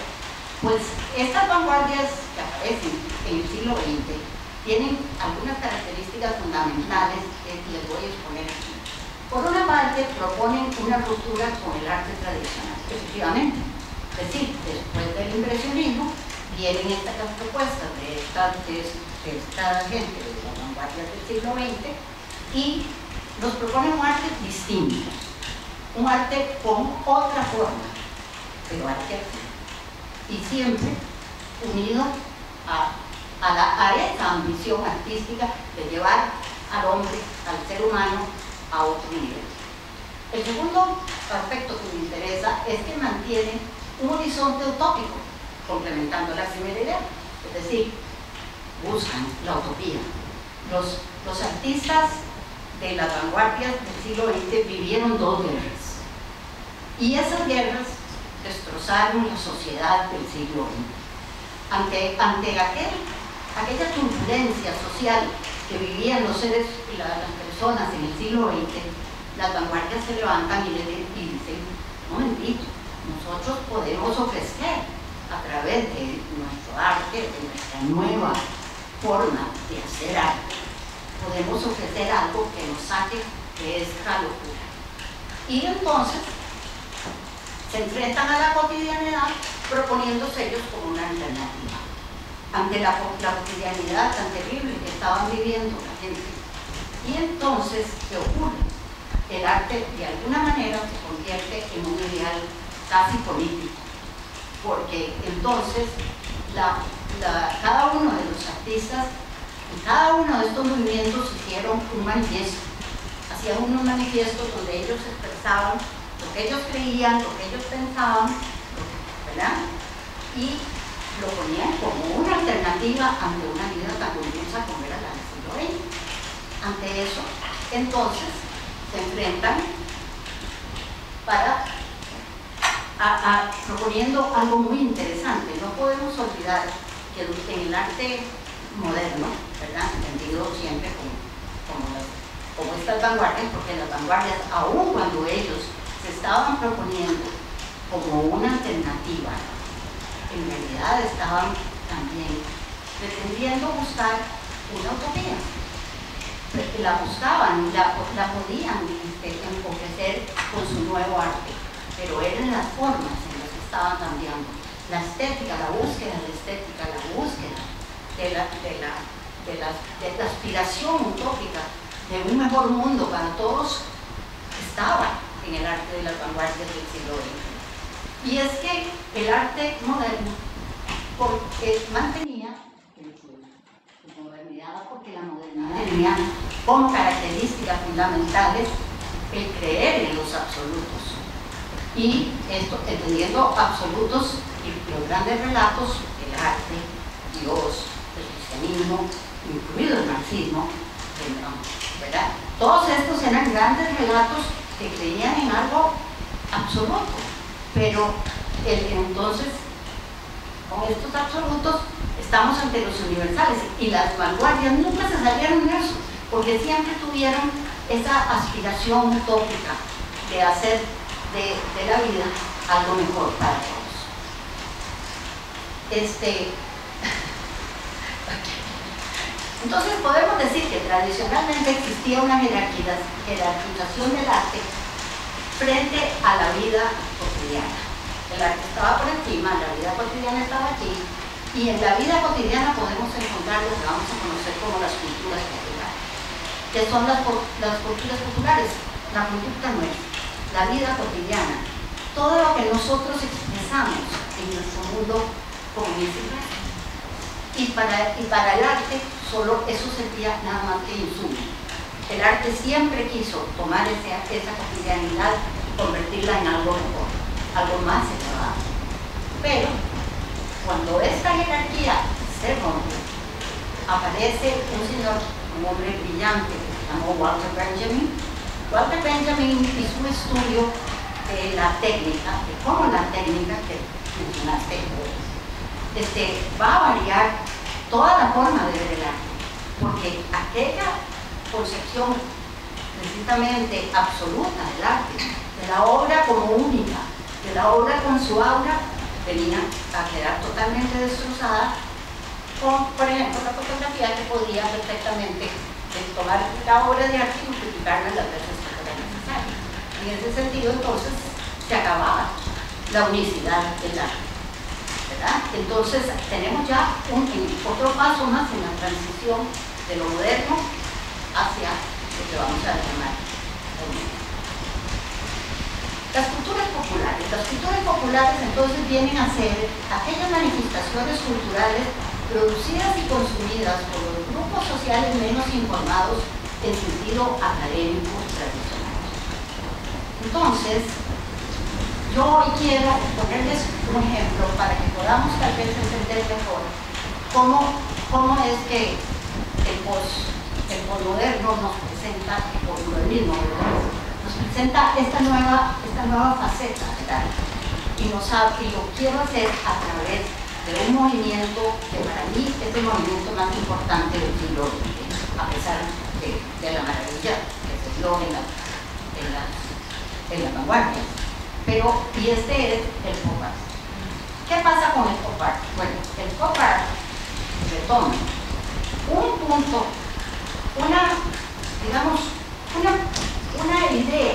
pues estas vanguardias que aparecen en el siglo XX tienen algunas características fundamentales que les voy a exponer aquí. Por una parte, proponen una ruptura con el arte tradicional, efectivamente. Es decir, después del impresionismo vienen estas propuestas de esta gente de la vanguardia del siglo XX y nos proponen un arte distinto, un arte con otra forma, pero arte así. Y siempre unido a esa ambición artística de llevar al hombre, al ser humano, a otro nivel. El segundo aspecto que me interesa es que mantiene un horizonte utópico, complementando la primera idea, es decir, buscan la utopía. Los artistas de las vanguardias del siglo XX vivieron dos guerras, y esas guerras destrozaron la sociedad del siglo XX. Ante aquella turbulencia social que vivían los seres y las personas en el siglo XX, las vanguardias se levantan y dicen, un momentito, nosotros podemos ofrecer a través de nuestro arte, de nuestra nueva forma de hacer arte, podemos ofrecer algo que nos saque de esta locura. Y entonces se enfrentan a la cotidianidad proponiéndose ellos como una alternativa. Ante la cotidianidad tan terrible que estaban viviendo la gente. Y entonces, ¿qué ocurre? El arte de alguna manera se convierte en un ideal casi político, porque entonces cada uno de los artistas En cada uno de estos movimientos hicieron un manifiesto, hacían unos manifiestos donde ellos expresaban lo que ellos creían, lo que ellos pensaban, ¿verdad? Y lo ponían como una alternativa ante una vida tan luminosa como era la del siglo XX. Ante eso, entonces, se enfrentan para proponiendo algo muy interesante. No podemos olvidar que en el arte moderno, ¿verdad?, entendido siempre como estas vanguardias, porque las vanguardias, aun cuando ellos se estaban proponiendo como una alternativa, en realidad estaban también pretendiendo buscar una utopía. La buscaban, la podían enriquecer con su nuevo arte, pero eran las formas en las que estaban cambiando. La estética, la búsqueda de estética, la búsqueda de la aspiración utópica de un mejor mundo para todos estaba en el arte de las vanguardias del siglo XX. Y es que el arte moderno mantenía su modernidad, porque la modernidad tenía como características fundamentales el creer en los absolutos. Y esto, entendiendo absolutos y los grandes relatos, el arte, Dios, el cristianismo, incluido el marxismo, ¿verdad? Todos estos eran grandes relatos que creían en algo absoluto, pero entonces con estos absolutos estamos ante los universales, y las vanguardias nunca se salieron de eso, porque siempre tuvieron esa aspiración utópica de hacer de la vida algo mejor para todos. Entonces podemos decir que tradicionalmente existía una jerarquización del arte frente a la vida cotidiana. El arte estaba por encima, la vida cotidiana estaba aquí, y en la vida cotidiana podemos encontrar lo que vamos a conocer como las culturas populares. ¿Qué son las culturas populares? La conducta nuestra, la vida cotidiana, todo lo que nosotros expresamos en nuestro mundo comunitario. Y para el arte solo eso servía nada más que insumo. El arte siempre quiso tomar esa cotidianidad y convertirla en algo mejor, algo más agradable. Pero cuando esta jerarquía se rompe, aparece un señor, un hombre brillante que se llamó Walter Benjamin. Walter Benjamin hizo un estudio de la técnica, de cómo la técnica que mencionaste va a variar toda la forma de ver el arte, porque aquella concepción precisamente absoluta del arte, de la obra como única, de la obra con su aura, venía a quedar totalmente destrozada con, por ejemplo, la fotografía, que podía perfectamente tomar la obra de arte y multiplicarla las veces que fuera necesaria. En ese sentido, entonces, se acababa la unicidad del arte, ¿verdad? Entonces tenemos ya otro paso más en la transición de lo moderno hacia lo que vamos a llamar las culturas populares. Las culturas populares entonces vienen a ser aquellas manifestaciones culturales producidas y consumidas por los grupos sociales menos informados en sentido académico tradicional. Entonces, yo hoy quiero ponerles un ejemplo para que podamos tal vez entender mejor cómo es que el posmoderno nos presenta, el posmodernismo, nos presenta esta nueva faceta del arte. Y lo quiero hacer a través de un movimiento que para mí es el movimiento más importante del siglo XX, a pesar de la maravilla que se dio en la vanguardia. Pero, y este es el pop art. ¿Qué pasa con el pop art? Bueno, el pop art retoma un punto, una idea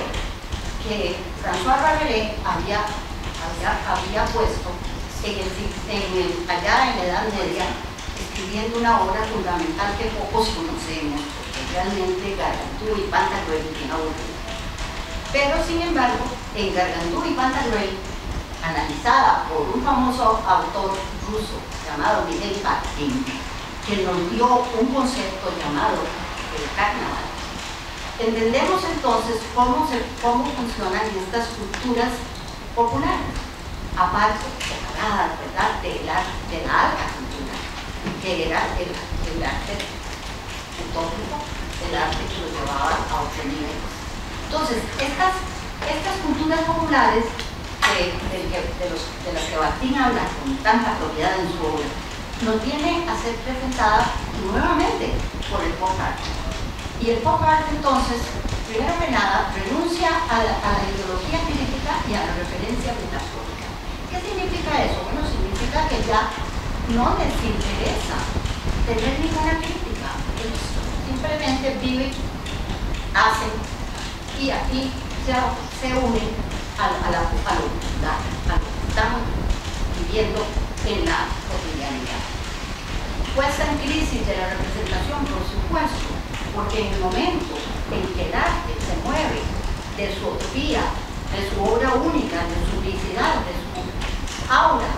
que François Rabelais había puesto allá en la Edad Media, escribiendo una obra fundamental que pocos conocemos, porque realmente Gargantúa y Pantagruel tiene una. Pero, sin embargo, en Gargantúa y Pantagruel, analizada por un famoso autor ruso llamado Mikhail Bakhtin, quien nos dio un concepto llamado carnaval. Entendemos entonces cómo funcionan estas culturas populares, aparte separadas, ¿verdad?, de la alta cultura, que era el arte utópico, el arte que lo llevaba a otros niveles. Entonces, estas culturas populares de las que Bakhtin habla con tanta propiedad en su obra, nos vienen a ser presentadas nuevamente por el pop art. Y el pop art entonces, primero que nada, renuncia a la ideología crítica y a la referencia metafórica. ¿Qué significa eso? Bueno, significa que ya no les interesa tener ninguna crítica. Ellos simplemente viven, hacen y aquí se unen a lo que estamos viviendo en la cotidianidad. Puesta en crisis de la representación, por supuesto, porque en el momento en que el arte se mueve de su utopía, de su obra única, de su unicidad, de su aura,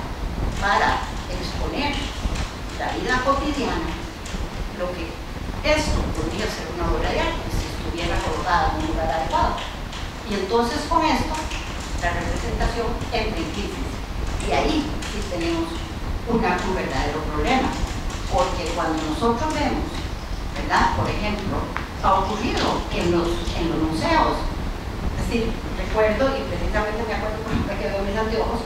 para exponer la vida cotidiana, lo que esto podría ser una obra de arte si estuviera colocada en un lugar adecuado. Y entonces con esto, la representación en crisis. Y ahí sí tenemos un verdadero problema, porque cuando nosotros vemos, ¿verdad?, por ejemplo, ha ocurrido en los museos. Es decir, recuerdo, y precisamente me acuerdo por ejemplo que veo mis anteojos,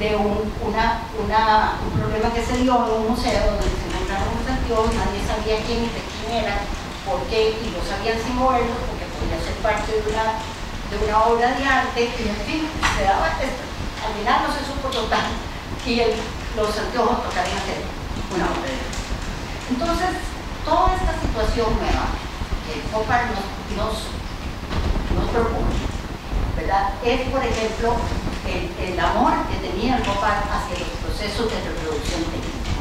de un problema que se dio en un museo donde se encontraron unos anteojos, nadie sabía quién y de quién eran, por qué, y no sabían si moverlos, porque podía ser parte de una obra de arte, y en fin, se daba esto. Al final no se supo total y los anteojos tocarían hacer una obra de arte. Entonces, toda esta situación nueva que el pop art nos propone, ¿verdad?, es, por ejemplo, el amor que tenía el pop art hacia los procesos de reproducción técnica.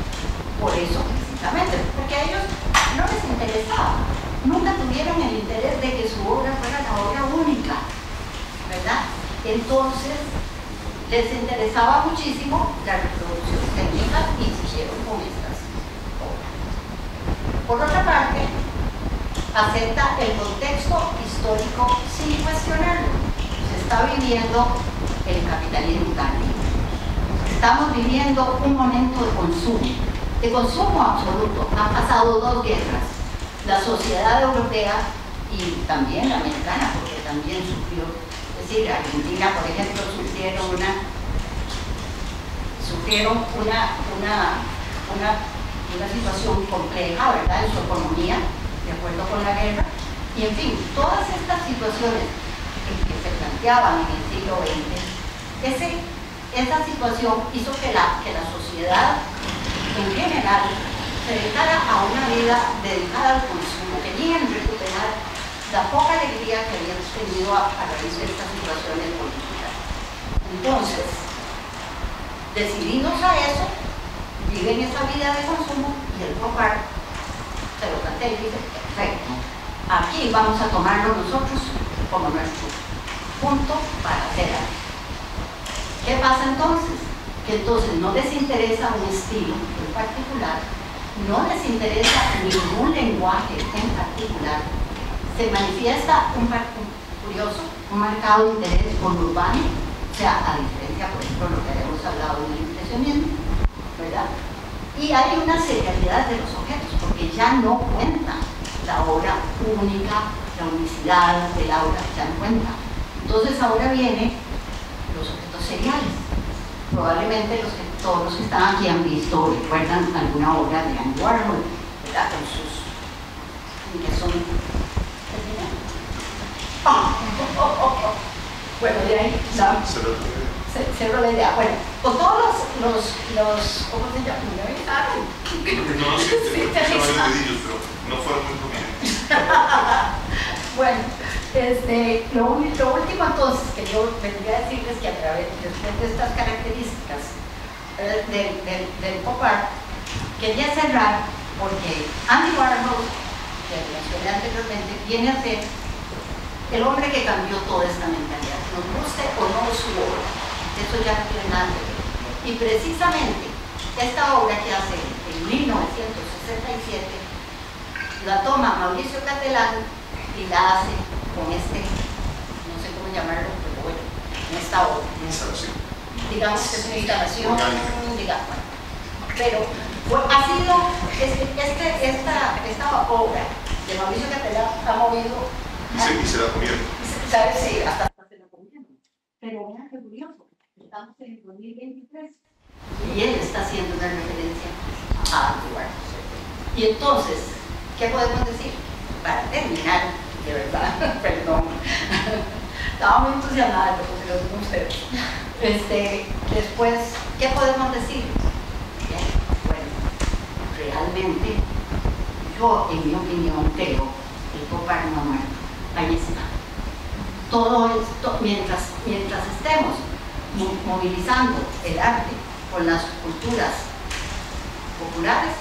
Por eso, precisamente, porque a ellos no les interesaba, nunca tuvieron el interés de que su obra fuera la obra única, ¿verdad? Entonces, les interesaba muchísimo la reproducción técnica y siguieron con estas obras. Por otra parte, acepta el contexto histórico sin cuestionarlo. Se está viviendo el capitalismo táctico. Estamos viviendo un momento de consumo absoluto. Han pasado dos guerras, la sociedad europea y también la americana, porque también sufrió. Argentina, por ejemplo, sufrieron una situación compleja, ¿verdad?, en su economía, de acuerdo con la guerra. Y en fin, todas estas situaciones que se planteaban en el siglo XX, esa situación hizo que la sociedad en general se dedicara a una vida dedicada al consumo. Querían recuperar la poca alegría que habían tenido a raíz de estas situaciones políticas. Entonces, decididos a eso, viven esa vida de consumo y el pop art se lo plantea y dice, perfecto, aquí vamos a tomarlo nosotros como nuestro punto para hacer algo. ¿Qué pasa entonces? Que entonces no les interesa un estilo en particular, no les interesa ningún lenguaje en particular, se manifiesta un marcado interés por lo urbano, o sea, a diferencia, por ejemplo, de lo que habíamos hablado del impresionismo, ¿verdad? Y hay una serialidad de los objetos, porque ya no cuenta la obra única, la unicidad de la obra, ya no cuenta. Entonces ahora vienen los objetos seriales. Probablemente todos los que están aquí han visto o recuerdan alguna obra de Andy Warhol, ¿verdad?, con sus... que son... Bueno, de ahí, ¿no? Cero la idea. Bueno, con todos los ¿cómo se llama? No, sí, pero no fueron muy convenientes. Bueno, lo último entonces que yo vendría a decirles que a través de estas características del pop art, quería cerrar porque Andy Warhol, que mencioné anteriormente, viene a ser el hombre que cambió toda esta mentalidad, nos guste o no su obra, eso ya no tiene nada que ver. Y precisamente esta obra que hace en 1967, la toma Mauricio Catelán y la hace con este, no sé cómo llamarlo, pero bueno, en esta obra. Digamos que es una instalación, digamos. Pero bueno, ha sido, esta obra de Mauricio Catelán ha movido. Y se la comieron. ¿Sabes? Sí, hasta se la comieron. Pero vean qué curioso, estamos en el 2023 y él está haciendo una referencia a Andy Warhol. Y entonces, ¿qué podemos decir? Para terminar, de verdad, perdón, estaba muy entusiasmada de lo que ustedes. Después, ¿qué podemos decir? Bien, bueno, realmente, yo, en mi opinión, creo que el para no muerto, ahí está. Todo esto, mientras estemos movilizando el arte con las culturas populares,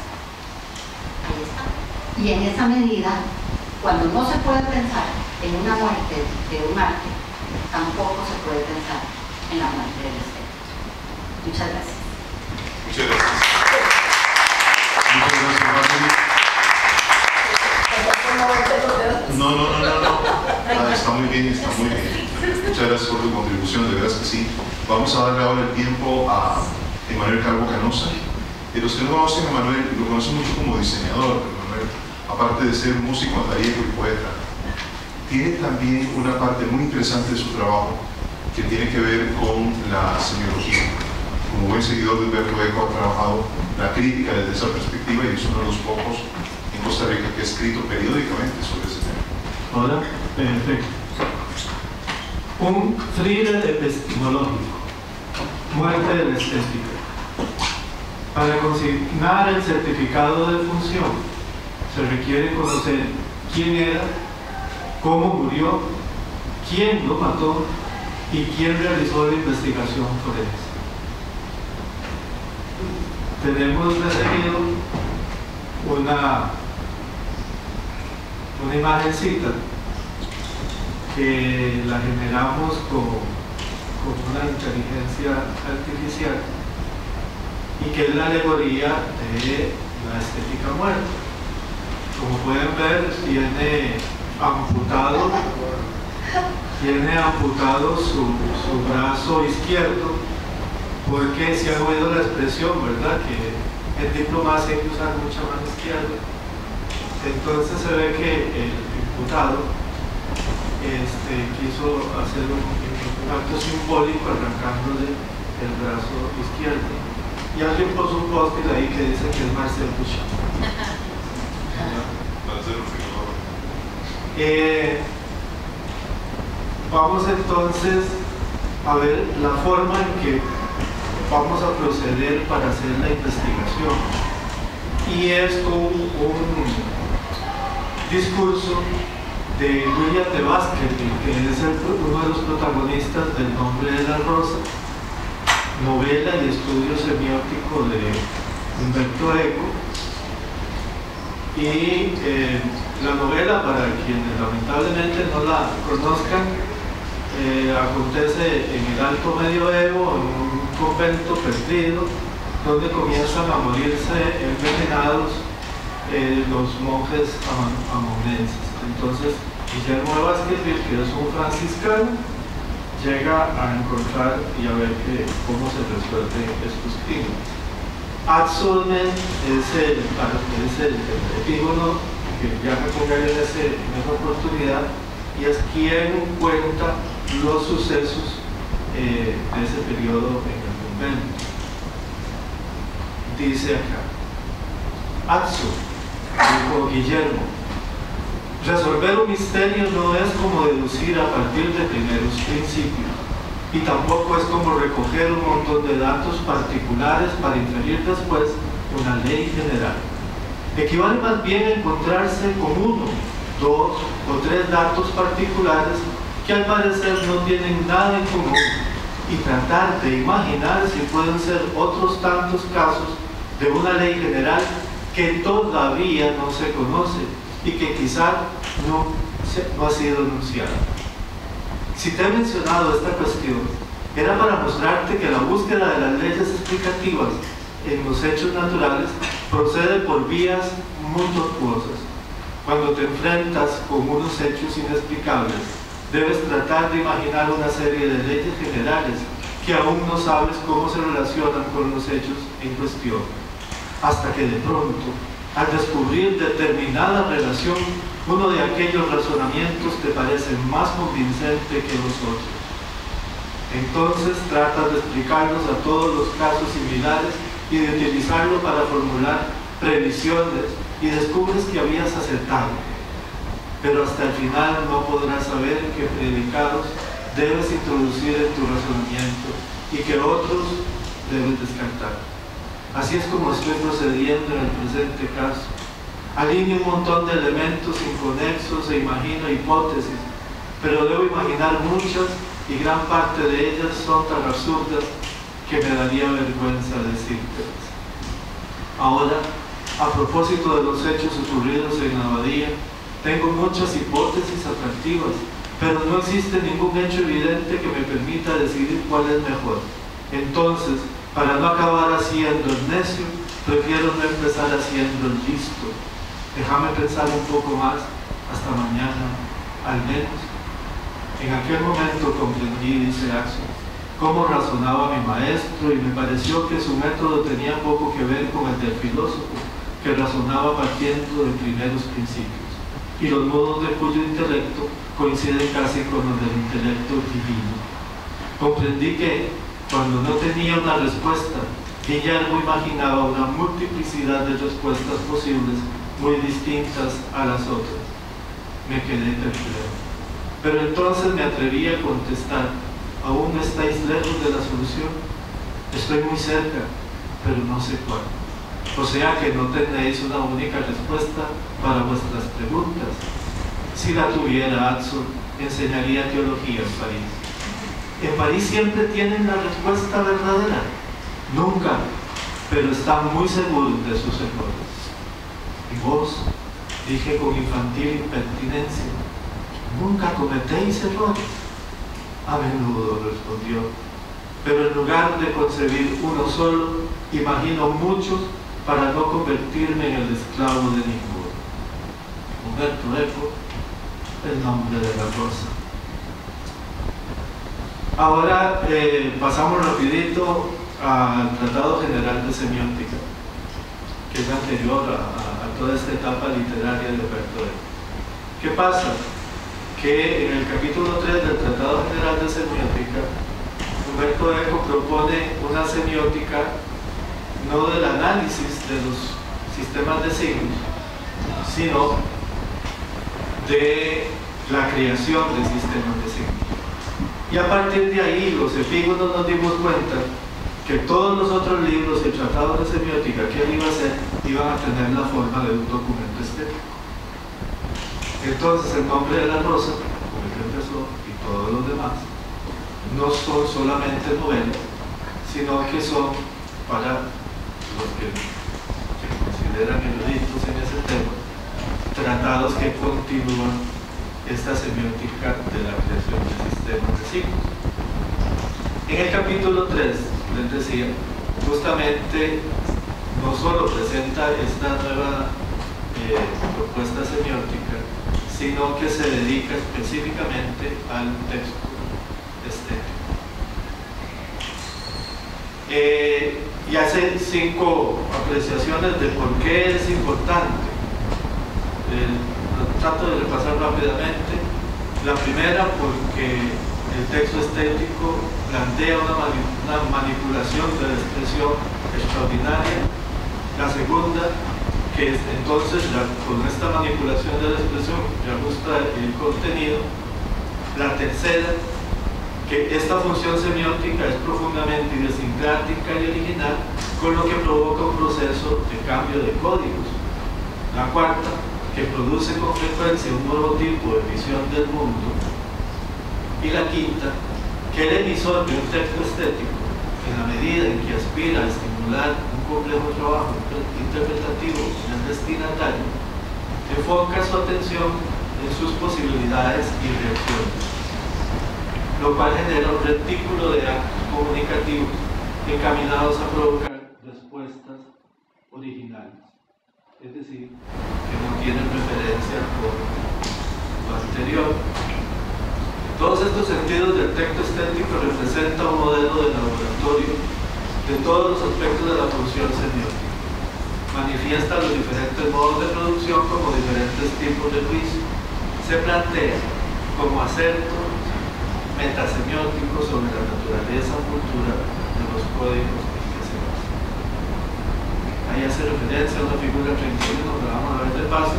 ahí está. Y en esa medida, cuando no se puede pensar en una muerte de un arte, tampoco se puede pensar en la muerte del espectro. Muchas gracias. Muchas gracias. Muchas gracias, Marjorie. No. Está muy bien, está muy bien. Muchas gracias por tu contribución, de verdad que sí. Vamos a darle ahora el tiempo a Emmanuel Calvo Canossa. Los que no conocen a Manuel, lo conocen mucho como diseñador, pero Manuel, aparte de ser músico, andariego y poeta, tiene también una parte muy interesante de su trabajo que tiene que ver con la semiología. Como buen seguidor de Humberto Eco, ha trabajado la crítica desde esa perspectiva y es uno de los pocos en Costa Rica que ha escrito periódicamente sobre ese tema. Hola, perfecto. Un thriller epistemológico, muerte de la estética. Para consignar el certificado de función, se requiere conocer quién era, cómo murió, quién lo mató y quién realizó la investigación forense. Tenemos recibido una imagencita que la generamos con una inteligencia artificial, y que es la alegoría de la estética muerta. Como pueden ver, tiene amputado su brazo izquierdo, porque se ha oído la expresión, ¿verdad?, que en diplomacia hay que usar mucha mano izquierda. Entonces se ve que el imputado quiso hacer un acto simbólico arrancándole el brazo izquierdo. Y alguien puso un post ahí que dice que es Marcel Duchamp. Vamos entonces a ver la forma en que vamos a proceder para hacer la investigación. Y es con un discurso de William de Baskerville, que es uno de los protagonistas del Nombre de la Rosa, novela y estudio semiótico de Humberto Eco. Y la novela, para quienes lamentablemente no la conozcan, acontece en el alto medioevo, en un convento perdido, donde comienzan a morirse envenenados los monjes amonenses. Entonces, Guillermo de Baskerville, que es un franciscano, llega a encontrar y a ver cómo se resuelven estos crímenes. Absolmen es el epígono que ya recogeré en esa oportunidad, y es quien cuenta los sucesos de ese periodo en el convento. Dice acá: Atzo, dijo Guillermo, resolver un misterio no es como deducir a partir de primeros principios, y tampoco es como recoger un montón de datos particulares para inferir después una ley general. Equivale más bien a encontrarse con uno, dos o tres datos particulares que al parecer no tienen nada en común, y tratar de imaginar si pueden ser otros tantos casos de una ley general que todavía no se conoce y que quizá no ha sido enunciada. Si te he mencionado esta cuestión, era para mostrarte que la búsqueda de las leyes explicativas en los hechos naturales procede por vías muy tortuosas. Cuando te enfrentas con unos hechos inexplicables, debes tratar de imaginar una serie de leyes generales que aún no sabes cómo se relacionan con los hechos en cuestión, hasta que de pronto, al descubrir determinada relación, uno de aquellos razonamientos te parece más convincente que los otros. Entonces tratas de explicarlos a todos los casos similares y de utilizarlo para formular previsiones, y descubres que habías acertado, pero hasta el final no podrás saber qué predicados debes introducir en tu razonamiento y que otros debes descartar. Así es como estoy procediendo en el presente caso. Alineo un montón de elementos inconexos e imagino hipótesis, pero debo imaginar muchas y gran parte de ellas son tan absurdas que me daría vergüenza decírtelas. Ahora, a propósito de los hechos ocurridos en la abadía, tengo muchas hipótesis atractivas, pero no existe ningún hecho evidente que me permita decidir cuál es mejor. Entonces, para no acabar haciendo el necio, prefiero no empezar haciendo el listo. Déjame pensar un poco más, hasta mañana, al menos. En aquel momento comprendí, dice Axel, cómo razonaba mi maestro y me pareció que su método tenía poco que ver con el del filósofo, que razonaba partiendo de primeros principios, y los modos de cuyo intelecto coinciden casi con los del intelecto divino. Comprendí que, cuando no tenía una respuesta, Guillermo imaginaba una multiplicidad de respuestas posibles, muy distintas a las otras. Me quedé perplejo. Pero entonces me atreví a contestar, aún estáis lejos de la solución. Estoy muy cerca, pero no sé cuál. O sea que no tenéis una única respuesta para vuestras preguntas. Si la tuviera, Adson, enseñaría teología en París. En París siempre tienen la respuesta verdadera. Nunca, pero están muy seguros de sus errores. Y vos, dije con infantil impertinencia, nunca cometéis errores. A menudo, respondió, pero en lugar de concebir uno solo, imagino muchos para no convertirme en el esclavo de ninguno. Humberto Eco, el nombre de la cosa. Ahora pasamos rapidito al Tratado General de Semiótica, que es anterior a toda esta etapa literaria de Humberto Eco. ¿Qué pasa? Que en el capítulo 3 del Tratado General de Semiótica, Humberto Eco propone una semiótica no del análisis de los sistemas de signos, sino de la creación de sistemas de signos. Y a partir de ahí, los epígonos nos dimos cuenta que todos los otros libros y tratados de semiótica que él iba a hacer iban a tener la forma de un documento estético. Entonces, el nombre de la rosa, como el que empezó, y todos los demás, no son solamente novelas, sino que son para los que consideran eruditos en ese tema, tratados que continúan esta semiótica de la creación del sistema de signos. En el capítulo 3, les decía, justamente no solo presenta esta nueva propuesta semiótica, sino que se dedica específicamente al texto estético. Y hace 5 apreciaciones de por qué es importante. Trato de repasar rápidamente. La primera, porque el texto estético plantea una manipulación de la expresión extraordinaria. La segunda, que es, entonces con esta manipulación de la expresión reajusta el contenido. La tercera, que esta función semiótica es profundamente idiosincrática y original, con lo que provoca un proceso de cambio de códigos. La cuarta, que produce con frecuencia un nuevo tipo de visión del mundo. Y la quinta, que el emisor de un texto estético, en la medida en que aspira a estimular un complejo trabajo interpretativo en el destinatario, enfoca su atención en sus posibilidades y reacciones, lo cual genera un retículo de actos comunicativos encaminados a provocar respuestas originales. es decir, que no tienen referencia con lo anterior. Todos estos sentidos del texto estético representan un modelo de laboratorio de todos los aspectos de la función semiótica. Manifiesta los diferentes modos de producción como diferentes tipos de juicio. Se plantea como acertos metasemióticos sobre la naturaleza futura de los códigos en que se basan. Ahí hace referencia a una figura 31, donde vamos a ver de paso.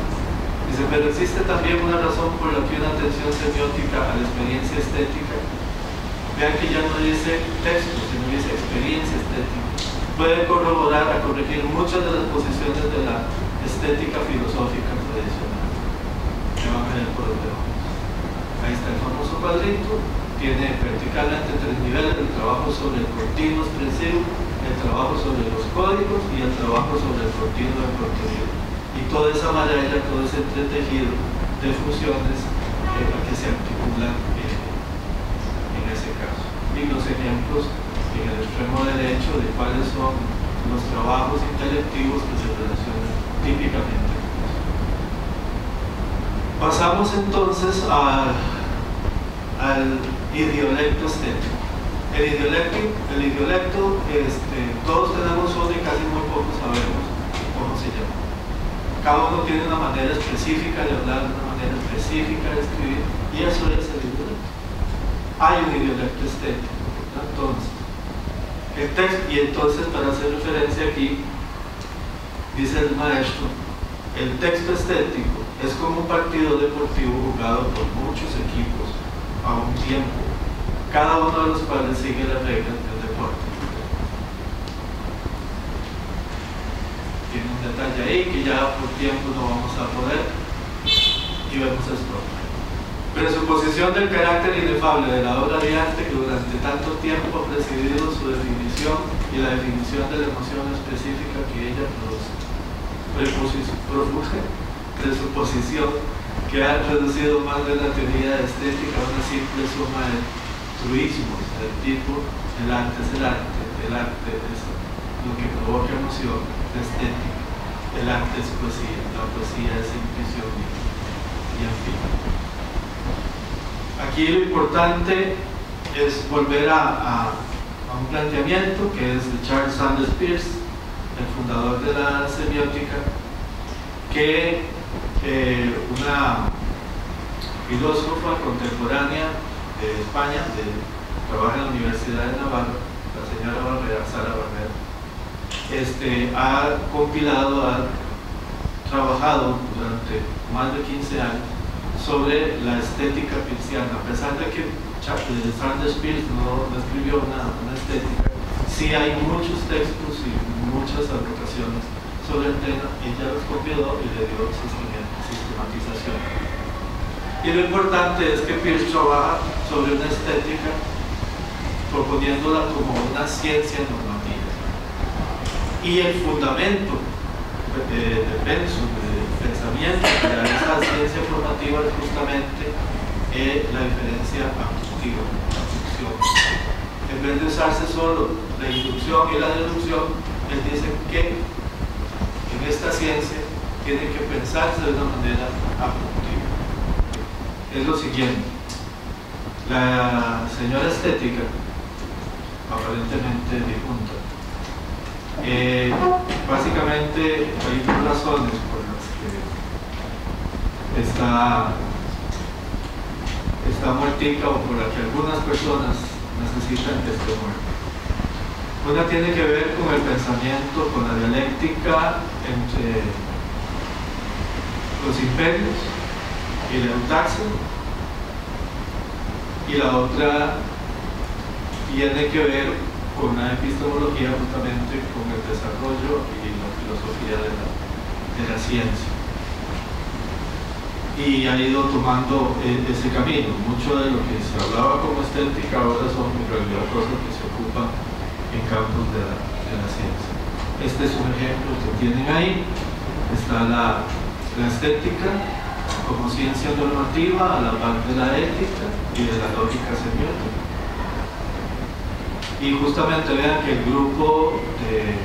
Dice, pero existe también una razón por la que una atención semiótica a la experiencia estética, vean que ya no dice texto, sino dice experiencia estética, puede corroborar a corregir muchas de las posiciones de la estética filosófica tradicional. Que van a ver por donde vamos. Ahí está el famoso cuadrito, tiene verticalmente tres niveles: el trabajo sobre el continuo expresivo, el trabajo sobre los códigos y el trabajo sobre el continuo del contenido. Y toda esa malla, todo ese entretejido de funciones en la que se articulan en ese caso. Y los ejemplos en el extremo derecho de cuáles son los trabajos intelectivos que se relacionan típicamente. Pasamos entonces al idiolecto estético. El idiolecto, todos tenemos uno y casi muy pocos sabemos cómo se llama. Cada uno tiene una manera específica de hablar, una manera específica de escribir, y eso es el idiolecto. Hay un idiolecto estético, entonces. El texto, y entonces para hacer referencia aquí, dice el maestro, el texto estético es como un partido deportivo jugado por muchos equipos a un tiempo, cada uno de los cuales sigue las reglas del deporte. Tiene un detalle ahí que ya por tiempo no vamos a poder y vemos esto. Presuposición del carácter inefable de la obra de arte que durante tanto tiempo ha presidido su definición y la definición de la emoción específica que ella produce. Presuposición que ha reducido más de la teoría estética a una simple suma de truismos del tipo el arte es el arte, el arte es lo que provoca emoción, estética, el arte es poesía, la poesía es intuición y en fin. Aquí lo importante es volver a un planteamiento que es de Charles Sanders Peirce, el fundador de la semiótica, que una filósofa contemporánea de España, que trabaja en la Universidad de Navarra, la señora Sara Barrera, ha compilado, ha trabajado durante más de 15 años sobre la estética peirciana. A pesar de que Sanders Peirce no escribió una estética, sí hay muchos textos y muchas anotaciones sobre el tema, ella los compiló y le dio sistematización. Y lo importante es que Peirce trabaja sobre una estética proponiéndola como una ciencia normativa. Y el fundamento de pensum, pensamiento de esa ciencia formativa es justamente la diferencia abductiva, la inducción. En vez de usarse solo la inducción y la deducción, él dice que en esta ciencia tiene que pensarse de una manera abductiva. Es lo siguiente: la señora estética, aparentemente difunta, básicamente hay dos razones por las que está muertica o por las que algunas personas necesitan que esté muerta. Una tiene que ver con el pensamiento, con la dialéctica entre los imperios y la eutaxia, y la otra tiene que ver con una epistemología justamente con el desarrollo y la filosofía de la ciencia, y ha ido tomando ese camino. Mucho de lo que se hablaba como estética ahora son en realidad cosas que se ocupan en campos de la ciencia. Este es un ejemplo que tienen ahí. Está la estética como ciencia normativa a la par de la ética y de la lógica semiótica. Y justamente vean que el grupo de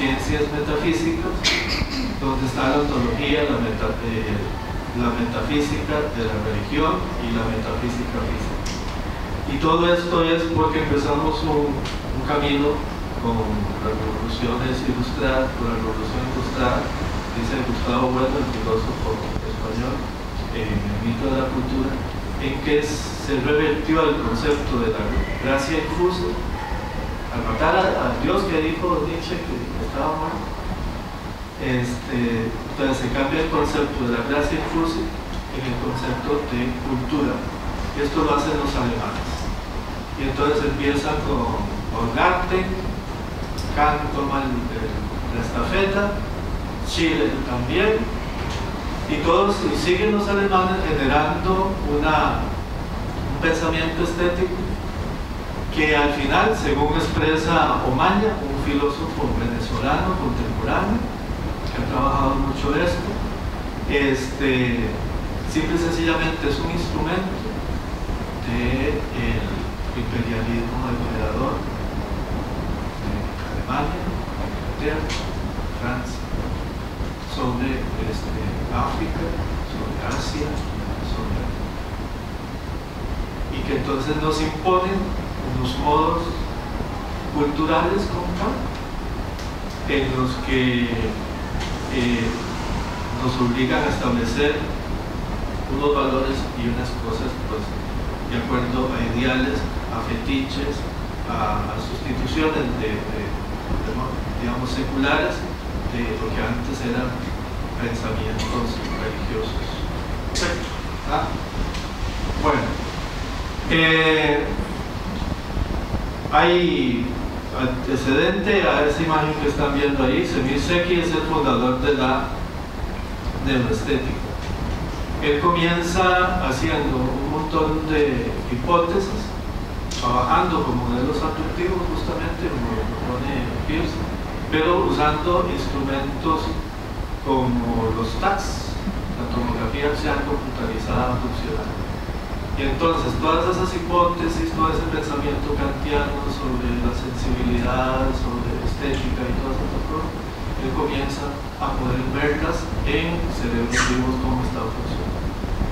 ciencias metafísicas, donde está la ontología, la metafísica de la religión y la metafísica física. Y todo esto es porque empezamos un camino con las revoluciones ilustradas, con la revolución ilustrada, dice Gustavo Bueno, el filósofo español, en el mito de la cultura, en que se revertió el concepto de la gracia injusta al matar a Dios, que dijo Nietzsche que estaba mal. Entonces se cambia el concepto de la gracia infusa en el concepto de cultura. Esto lo hacen los alemanes. Y entonces empiezan con Baumgarten, Kant toma la estafeta, Chile también, y todos y siguen los alemanes generando un pensamiento estético que al final, según expresa Omaña, un filósofo venezolano contemporáneo, que ha trabajado mucho esto, simple y sencillamente es un instrumento del imperialismo depredador de Alemania, Inglaterra, Francia, sobre África, sobre Asia, sobre... y que entonces nos imponen unos modos culturales en los que nos obligan a establecer unos valores y unas cosas, pues, de acuerdo a ideales, a fetiches, a sustituciones digamos, seculares de lo que antes eran pensamientos religiosos. Sí. Ah. Bueno, hay antecedente a esa imagen que están viendo ahí. Semir Seki es el fundador de lo estético. Él comienza haciendo un montón de hipótesis, trabajando con modelos atractivos, justamente como lo propone Peirce, pero usando instrumentos como los tags, la tomografía axial computarizada funcional. Y entonces todas esas hipótesis, todo ese pensamiento kantiano sobre la sensibilidad, sobre la estética y todas esas cosas, él comienza a poder verlas en cerebros vivos cómo están funcionando.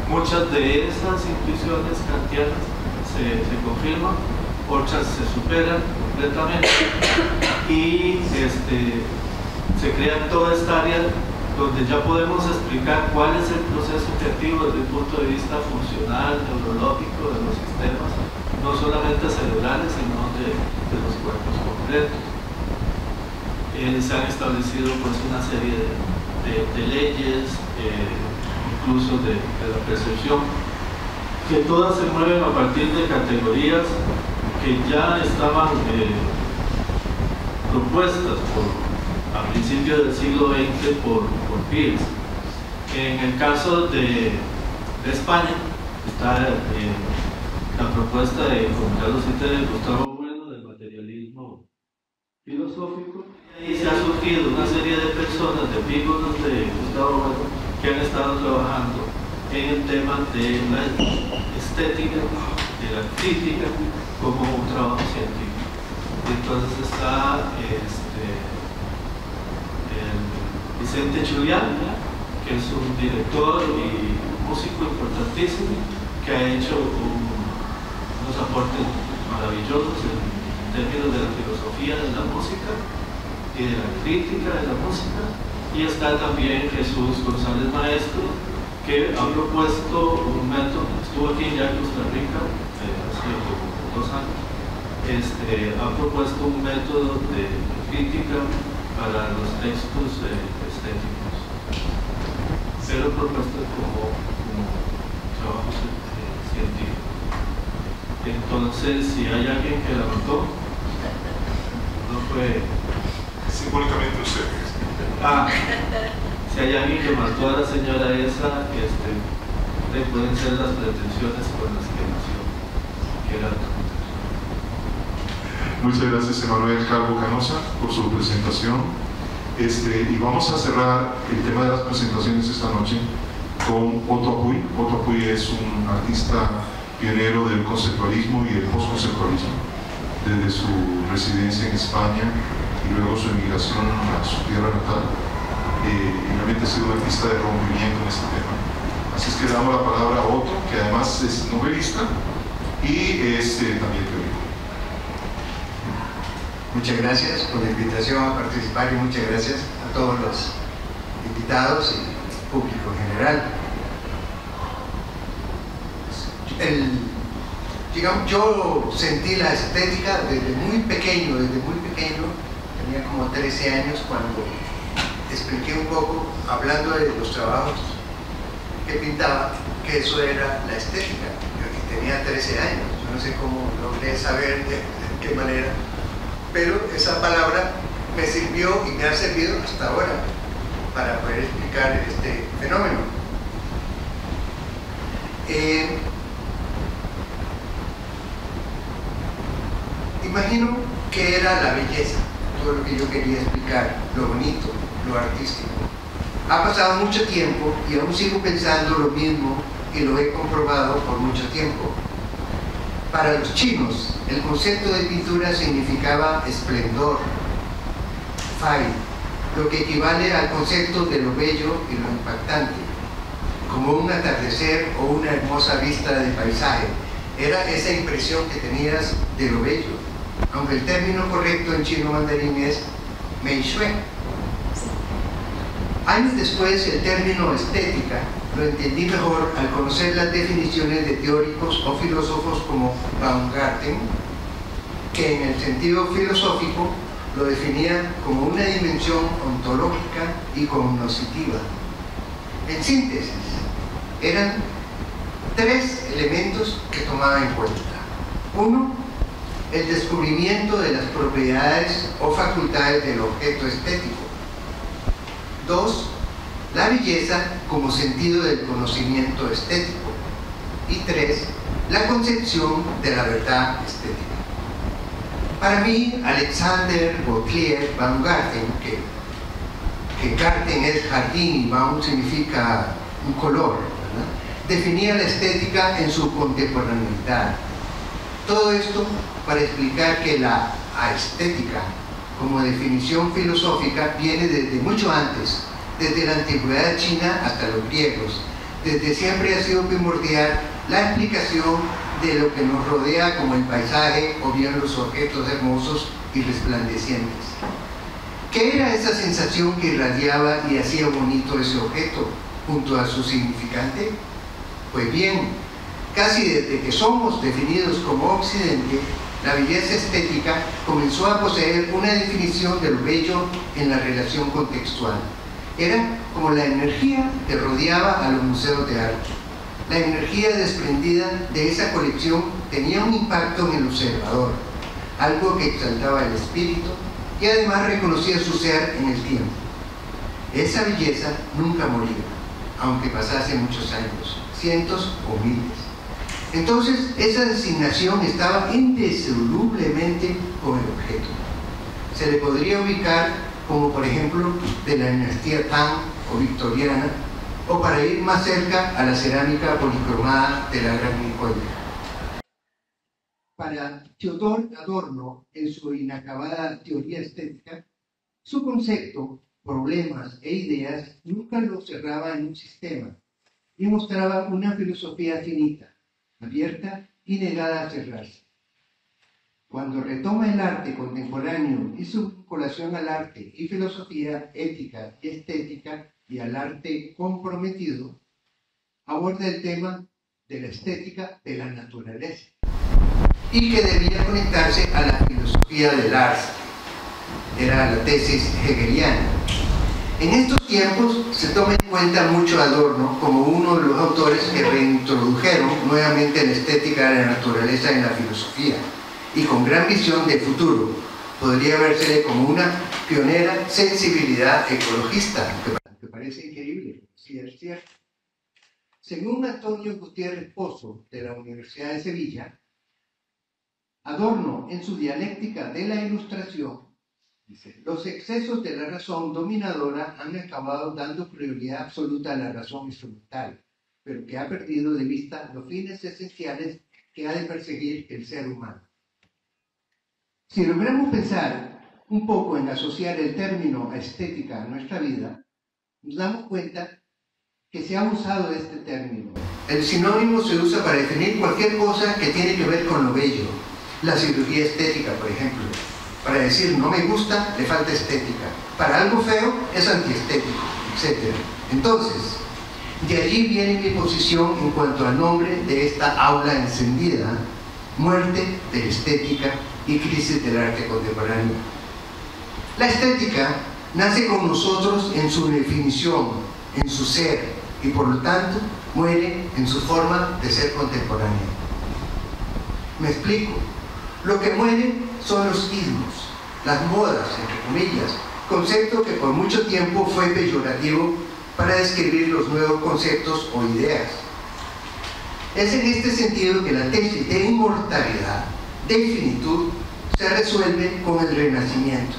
Muchas de esas intuiciones kantianas se confirman, otras se superan completamente y se crea toda esta área donde ya podemos explicar cuál es el proceso creativo desde el punto de vista funcional, neurológico, de los sistemas, no solamente cerebrales, sino de los cuerpos completos. Se han establecido, pues, una serie de leyes, incluso de la percepción, que todas se mueven a partir de categorías que ya estaban propuestas a principios del siglo XX por Peirce. En el caso de España está la propuesta de Carlos I de Gustavo Bueno del materialismo filosófico, y se ha surgido una serie de personas, de pícolos de Gustavo Bueno, que han estado trabajando en el tema de la estética, de la crítica, como un trabajo científico. Entonces está Vicente Julián, que es un director y músico importantísimo, que ha hecho unos aportes maravillosos en términos de la filosofía de la música y de la crítica de la música. Y está también Jesús González Maestro, que ha propuesto un método, estuvo aquí ya en Costa Rica hace 2 años, ha propuesto un método de crítica para los textos estéticos, pero propuestas como trabajos científicos. Entonces, si hay alguien que la notó, no fue... simbólicamente usted. Ah, si hay alguien que mató a la señora esa, pueden ser las pretensiones con las que nació, que era... Muchas gracias, Emmanuel Calvo Canossa, por su presentación. Y vamos a cerrar el tema de las presentaciones esta noche con Otto Puy. Otto Puy es un artista pionero del conceptualismo y del postconceptualismo. Desde su residencia en España y luego su emigración a su tierra natal, realmente ha sido un artista de rompimiento en este tema. Así es que damos la palabra a Otto, que además es novelista y es también teórico. Muchas gracias por la invitación a participar y muchas gracias a todos los invitados y público en general. Digamos, yo sentí la estética desde muy pequeño, tenía como 13 años cuando expliqué un poco, hablando de los trabajos que pintaba, que eso era la estética. Yo tenía 13 años, yo no sé cómo logré saber de qué manera, pero esa palabra me sirvió y me ha servido hasta ahora para poder explicar este fenómeno. Imagino que era la belleza, todo lo que yo quería explicar, lo bonito, lo artístico. Ha pasado mucho tiempo y aún sigo pensando lo mismo y lo he comprobado por mucho tiempo. Para los chinos, el concepto de pintura significaba esplendor, fai, lo que equivale al concepto de lo bello y lo impactante, como un atardecer o una hermosa vista de paisaje. Era esa impresión que tenías de lo bello, aunque el término correcto en chino mandarín es meishue. Años después, el término estética lo entendí mejor al conocer las definiciones de teóricos o filósofos como Baumgarten, que en el sentido filosófico lo definía como una dimensión ontológica y cognoscitiva. En síntesis, eran tres elementos que tomaba en cuenta. Uno, el descubrimiento de las propiedades o facultades del objeto estético. Dos, la belleza como sentido del conocimiento estético. Y tres, la concepción de la verdad estética. Para mí, Alexander Gottlieb Baumgarten, que Garten es jardín y Baum significa un color, ¿verdad?, definía la estética en su contemporaneidad. Todo esto para explicar que la aestética, como definición filosófica, viene desde mucho antes, desde la antigüedad china hasta los griegos. Desde siempre ha sido primordial la explicación de lo que nos rodea, como el paisaje o bien los objetos hermosos y resplandecientes. ¿Qué era esa sensación que irradiaba y hacía bonito ese objeto junto a su significante? Pues bien, casi desde que somos definidos como Occidente, la belleza estética comenzó a poseer una definición de lo bello en la relación contextual. Era como la energía que rodeaba a los museos de arte. La energía desprendida de esa colección tenía un impacto en el observador, algo que exaltaba el espíritu y además reconocía su ser en el tiempo. Esa belleza nunca moría, aunque pasase muchos años, cientos o miles. Entonces, esa designación estaba indisolublemente con el objeto. Se le podría ubicar como, por ejemplo, de la dinastía Tang o victoriana, o para ir más cerca a la cerámica policromada de la Gran Nicoya. Para Teodoro Adorno, en su inacabada teoría estética, su concepto, problemas e ideas nunca lo cerraba en un sistema y mostraba una filosofía finita, abierta y negada a cerrarse. Cuando retoma el arte contemporáneo y su vinculación al arte y filosofía ética y estética y al arte comprometido, aborda el tema de la estética de la naturaleza y que debía conectarse a la filosofía del arte. Era la tesis hegeliana. En estos tiempos se toma en cuenta mucho Adorno como uno de los autores que reintrodujeron nuevamente la estética de la naturaleza en la filosofía, y con gran visión de futuro. Podría versele como una pionera sensibilidad ecologista, que parece increíble, si es cierto. Según Antonio Gutiérrez Pozo, de la Universidad de Sevilla, Adorno, en su dialéctica de la ilustración, dice: los excesos de la razón dominadora han acabado dando prioridad absoluta a la razón instrumental, pero que ha perdido de vista los fines esenciales que ha de perseguir el ser humano. Si logramos pensar un poco en asociar el término estética a nuestra vida, nos damos cuenta que se ha usado este término. El sinónimo se usa para definir cualquier cosa que tiene que ver con lo bello. La cirugía estética, por ejemplo. Para decir no me gusta, le falta estética. Para algo feo, es antiestético, etc. Entonces, de allí viene mi posición en cuanto al nombre de esta aula encendida, Muerte de la Estética y Crisis del Arte Contemporáneo. La estética nace con nosotros en su definición, en su ser, y por lo tanto muere en su forma de ser contemporánea. Me explico, lo que muere son los ismos, las modas, entre comillas, concepto que por mucho tiempo fue peyorativo para describir los nuevos conceptos o ideas. Es en este sentido que la tesis de inmortalidad, de finitud, se resuelve con el renacimiento.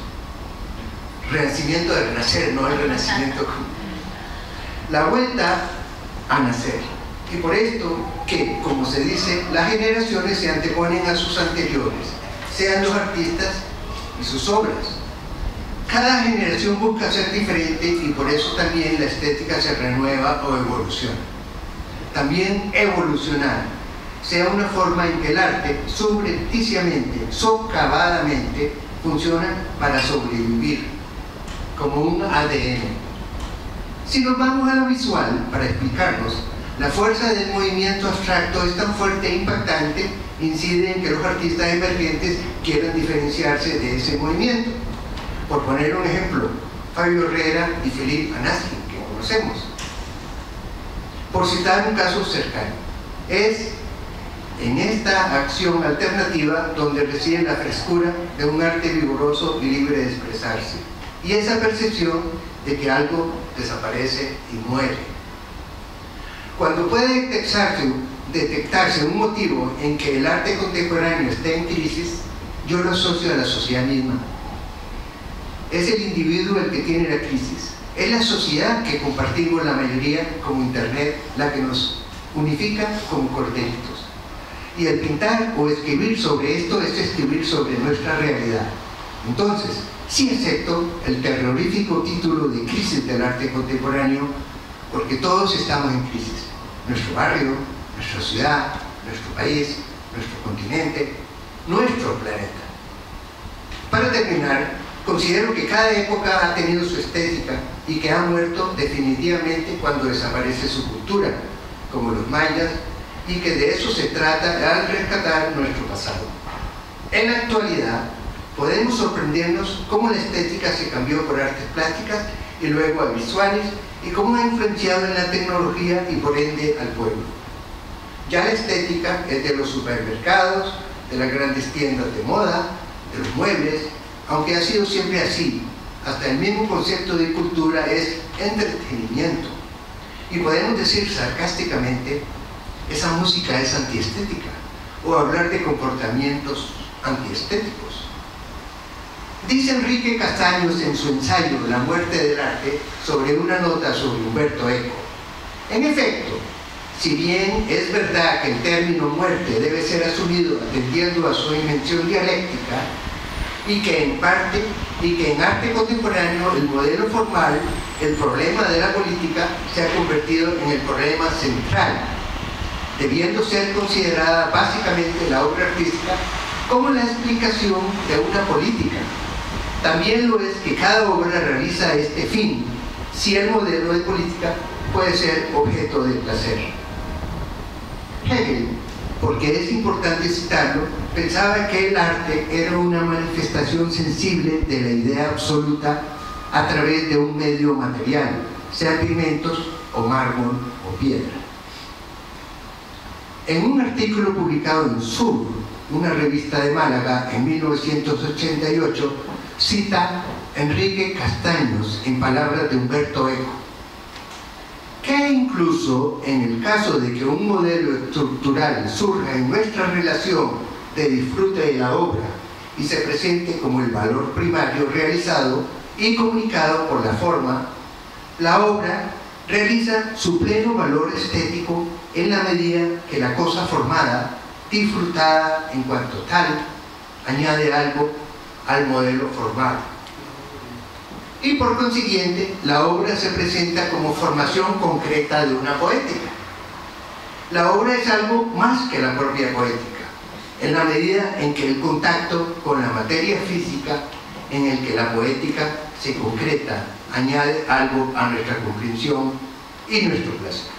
Renacimiento de renacer, no el renacimiento. La vuelta a nacer. Y por esto que, como se dice, las generaciones se anteponen a sus anteriores, sean los artistas y sus obras. Cada generación busca ser diferente y por eso también la estética se renueva o evoluciona. También evolucionar, sea una forma en que el arte subrepticiamente, socavadamente, funciona para sobrevivir, como un ADN. Si nos vamos a lo visual, para explicarnos, la fuerza del movimiento abstracto es tan fuerte e impactante, incide en que los artistas emergentes quieran diferenciarse de ese movimiento. Por poner un ejemplo, Fabio Herrera y Philippe Anassi, que conocemos. Por citar un caso cercano, es en esta acción alternativa donde reside la frescura de un arte vigoroso y libre de expresarse, y esa percepción de que algo desaparece y muere. Cuando puede detectarse un motivo en que el arte contemporáneo esté en crisis, yo lo asocio a la sociedad misma. Es el individuo el que tiene la crisis. Es la sociedad que compartimos la mayoría como Internet, la que nos unifica como cordelitos. Y el pintar o escribir sobre esto es escribir sobre nuestra realidad. Entonces, sí acepto el terrorífico título de Crisis del Arte Contemporáneo, porque todos estamos en crisis. Nuestro barrio, nuestra ciudad, nuestro país, nuestro continente, nuestro planeta. Para terminar, considero que cada época ha tenido su estética y que ha muerto definitivamente cuando desaparece su cultura, como los mayas, y que de eso se trata al rescatar nuestro pasado. En la actualidad, podemos sorprendernos cómo la estética se cambió por artes plásticas y luego a visuales, y cómo ha influenciado en la tecnología y por ende al pueblo. Ya la estética es de los supermercados, de las grandes tiendas de moda, de los muebles, aunque ha sido siempre así. Hasta el mismo concepto de cultura es entretenimiento. Y podemos decir sarcásticamente, esa música es antiestética, o hablar de comportamientos antiestéticos. Dice Enrique Castaños en su ensayo La muerte del arte, sobre una nota sobre Humberto Eco. En efecto, si bien es verdad que el término muerte debe ser asumido atendiendo a su dimensión dialéctica, y que en arte contemporáneo el modelo formal, el problema de la política, se ha convertido en el problema central, debiendo ser considerada básicamente la obra artística como la explicación de una política. También lo es que cada obra realiza este fin, si el modelo de política puede ser objeto de placer. Hegel, porque es importante citarlo, pensaba que el arte era una manifestación sensible de la idea absoluta a través de un medio material, sean pigmentos o mármol o piedra. En un artículo publicado en Sur, una revista de Málaga, en 1988, cita Enrique Castaños en palabras de Humberto Eco, que incluso en el caso de que un modelo estructural surja en nuestra relación de disfrute de la obra y se presente como el valor primario realizado y comunicado por la forma, la obra realiza su pleno valor estético en la medida que la cosa formada, disfrutada en cuanto tal, añade algo al modelo formal. Y por consiguiente, la obra se presenta como formación concreta de una poética. La obra es algo más que la propia poética, en la medida en que el contacto con la materia física en el que la poética se concreta, añade algo a nuestra comprensión y nuestro placer.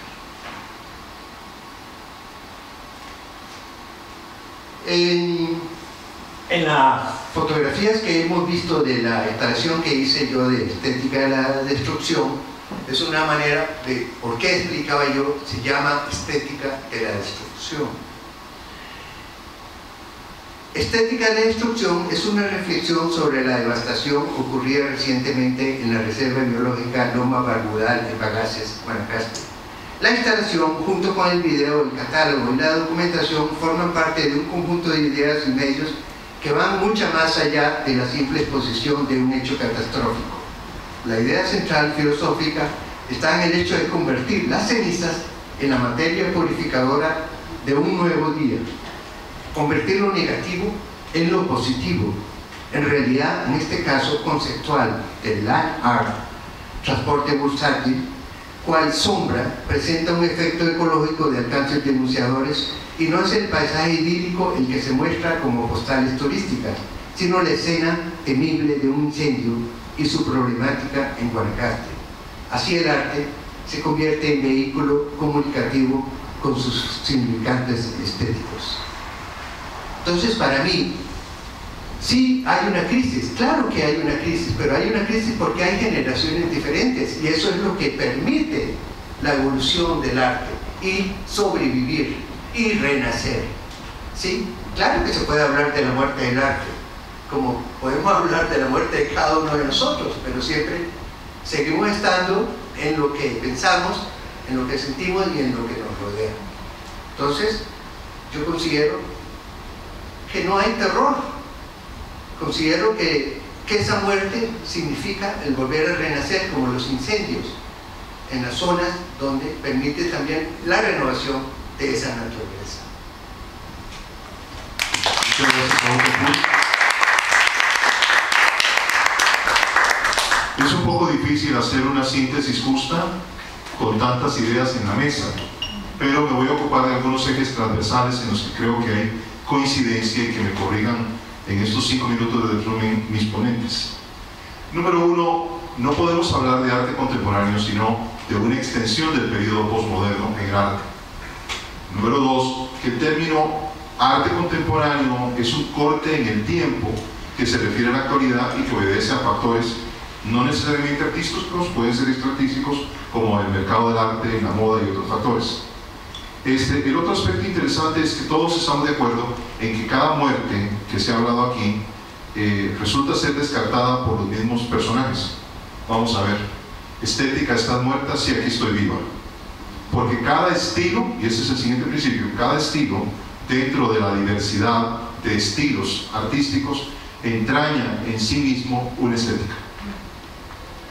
En las fotografías que hemos visto de la instalación que hice yo de Estética de la Destrucción, es una manera de, ¿por qué explicaba yo? Se llama Estética de la Destrucción. Estética de la Destrucción es una reflexión sobre la devastación ocurrida recientemente en la Reserva Biológica Loma Bargudal de Pagases, Guanacaste. La instalación, junto con el video, el catálogo y la documentación, forman parte de un conjunto de ideas y medios que van mucho más allá de la simple exposición de un hecho catastrófico. La idea central filosófica está en el hecho de convertir las cenizas en la materia purificadora de un nuevo día, convertir lo negativo en lo positivo, en realidad, en este caso conceptual del land art, transporte bursátil, cual sombra presenta un efecto ecológico de alcances denunciadores, y no es el paisaje idílico el que se muestra como postales turísticas, sino la escena temible de un incendio y su problemática en Guanacaste. Así el arte se convierte en vehículo comunicativo con sus significantes estéticos. Entonces, para mí, sí hay una crisis, claro que hay una crisis, pero hay una crisis porque hay generaciones diferentes, y eso es lo que permite la evolución del arte y sobrevivir y renacer. ¿Sí? Claro que se puede hablar de la muerte del arte, como podemos hablar de la muerte de cada uno de nosotros, pero siempre seguimos estando en lo que pensamos, en lo que sentimos y en lo que nos rodea. Entonces, yo considero que no hay terror. Considero que esa muerte significa el volver a renacer, como los incendios, en las zonas donde permite también la renovación de esa naturaleza. Es un poco difícil hacer una síntesis justa con tantas ideas en la mesa, pero me voy a ocupar de algunos ejes transversales en los que creo que hay coincidencia y que me corrijan en estos 5 minutos de resumen mis ponentes. Número 1, no podemos hablar de arte contemporáneo sino de una extensión del periodo posmoderno en el arte. Número 2, que el término arte contemporáneo es un corte en el tiempo que se refiere a la actualidad y que obedece a factores no necesariamente artísticos, pueden ser extraartísticos, como el mercado del arte, la moda y otros factores. El otro aspecto interesante es que todos estamos de acuerdo en que cada muerte que se ha hablado aquí resulta ser descartada por los mismos personajes. Vamos a ver, estética, estás muerta, sí, aquí estoy viva. Porque cada estilo, y ese es el siguiente principio, cada estilo dentro de la diversidad de estilos artísticos entraña en sí mismo una estética.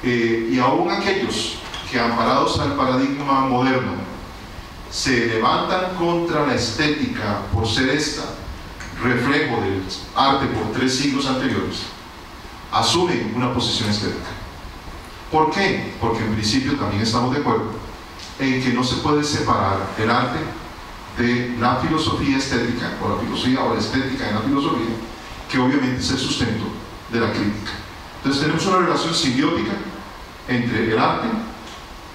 Y aún aquellos que, amparados al paradigma moderno, se levantan contra la estética por ser esta reflejo del arte por 3 siglos anteriores, asumen una posición estética. ¿Por qué? Porque en principio también estamos de acuerdo en que no se puede separar el arte de la filosofía estética, o la filosofía o la estética en la filosofía, que obviamente es el sustento de la crítica. Entonces tenemos una relación simbiótica entre el arte,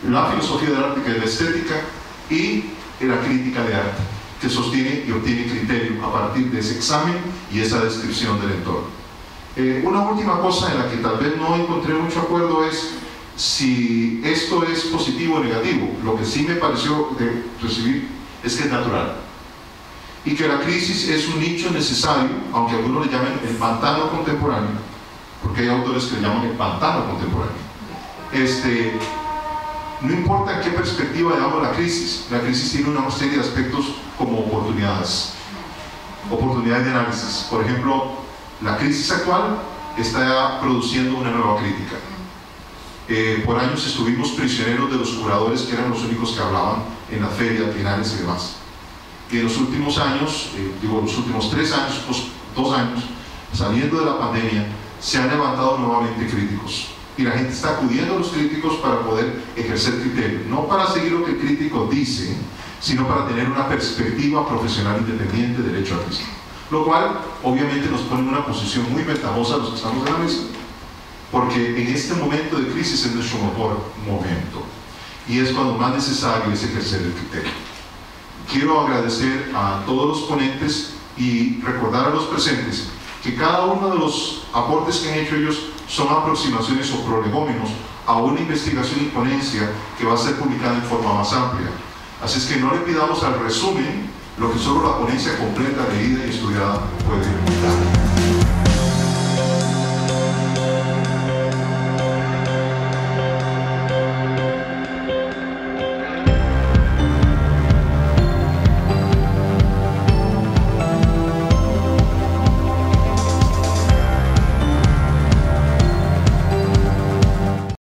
la filosofía del arte, que es la estética, y la crítica de arte, que sostiene y obtiene criterio a partir de ese examen y esa descripción del entorno. Una última cosa en la que tal vez no encontré mucho acuerdo es si esto es positivo o negativo. Lo que sí me pareció de recibir es que es natural, y que la crisis es un nicho necesario, aunque algunos le llamen el pantano contemporáneo, porque hay autores que le llaman el pantano contemporáneo. No importa en qué perspectiva veamos la crisis tiene una serie de aspectos como oportunidades de análisis. Por ejemplo, la crisis actual está produciendo una nueva crítica. Por años estuvimos prisioneros de los curadores, que eran los únicos que hablaban en las ferias, finales y demás. Y en los últimos años, digo los últimos 3 años, 2 años, saliendo de la pandemia, se han levantado nuevamente críticos. Y la gente está acudiendo a los críticos para poder ejercer criterio, no para seguir lo que el crítico dice, sino para tener una perspectiva profesional independiente de derecho al mismo. Lo cual, obviamente, nos pone en una posición muy ventajosa a los que estamos en la mesa, porque en este momento de crisis es nuestro mejor momento, y es cuando más necesario es ejercer el criterio. Quiero agradecer a todos los ponentes y recordar a los presentes que cada uno de los aportes que han hecho ellos son aproximaciones o prolegómenos a una investigación y ponencia que va a ser publicada en forma más amplia. Así es que no le pidamos al resumen lo que solo la ponencia completa, leída y estudiada puede dar.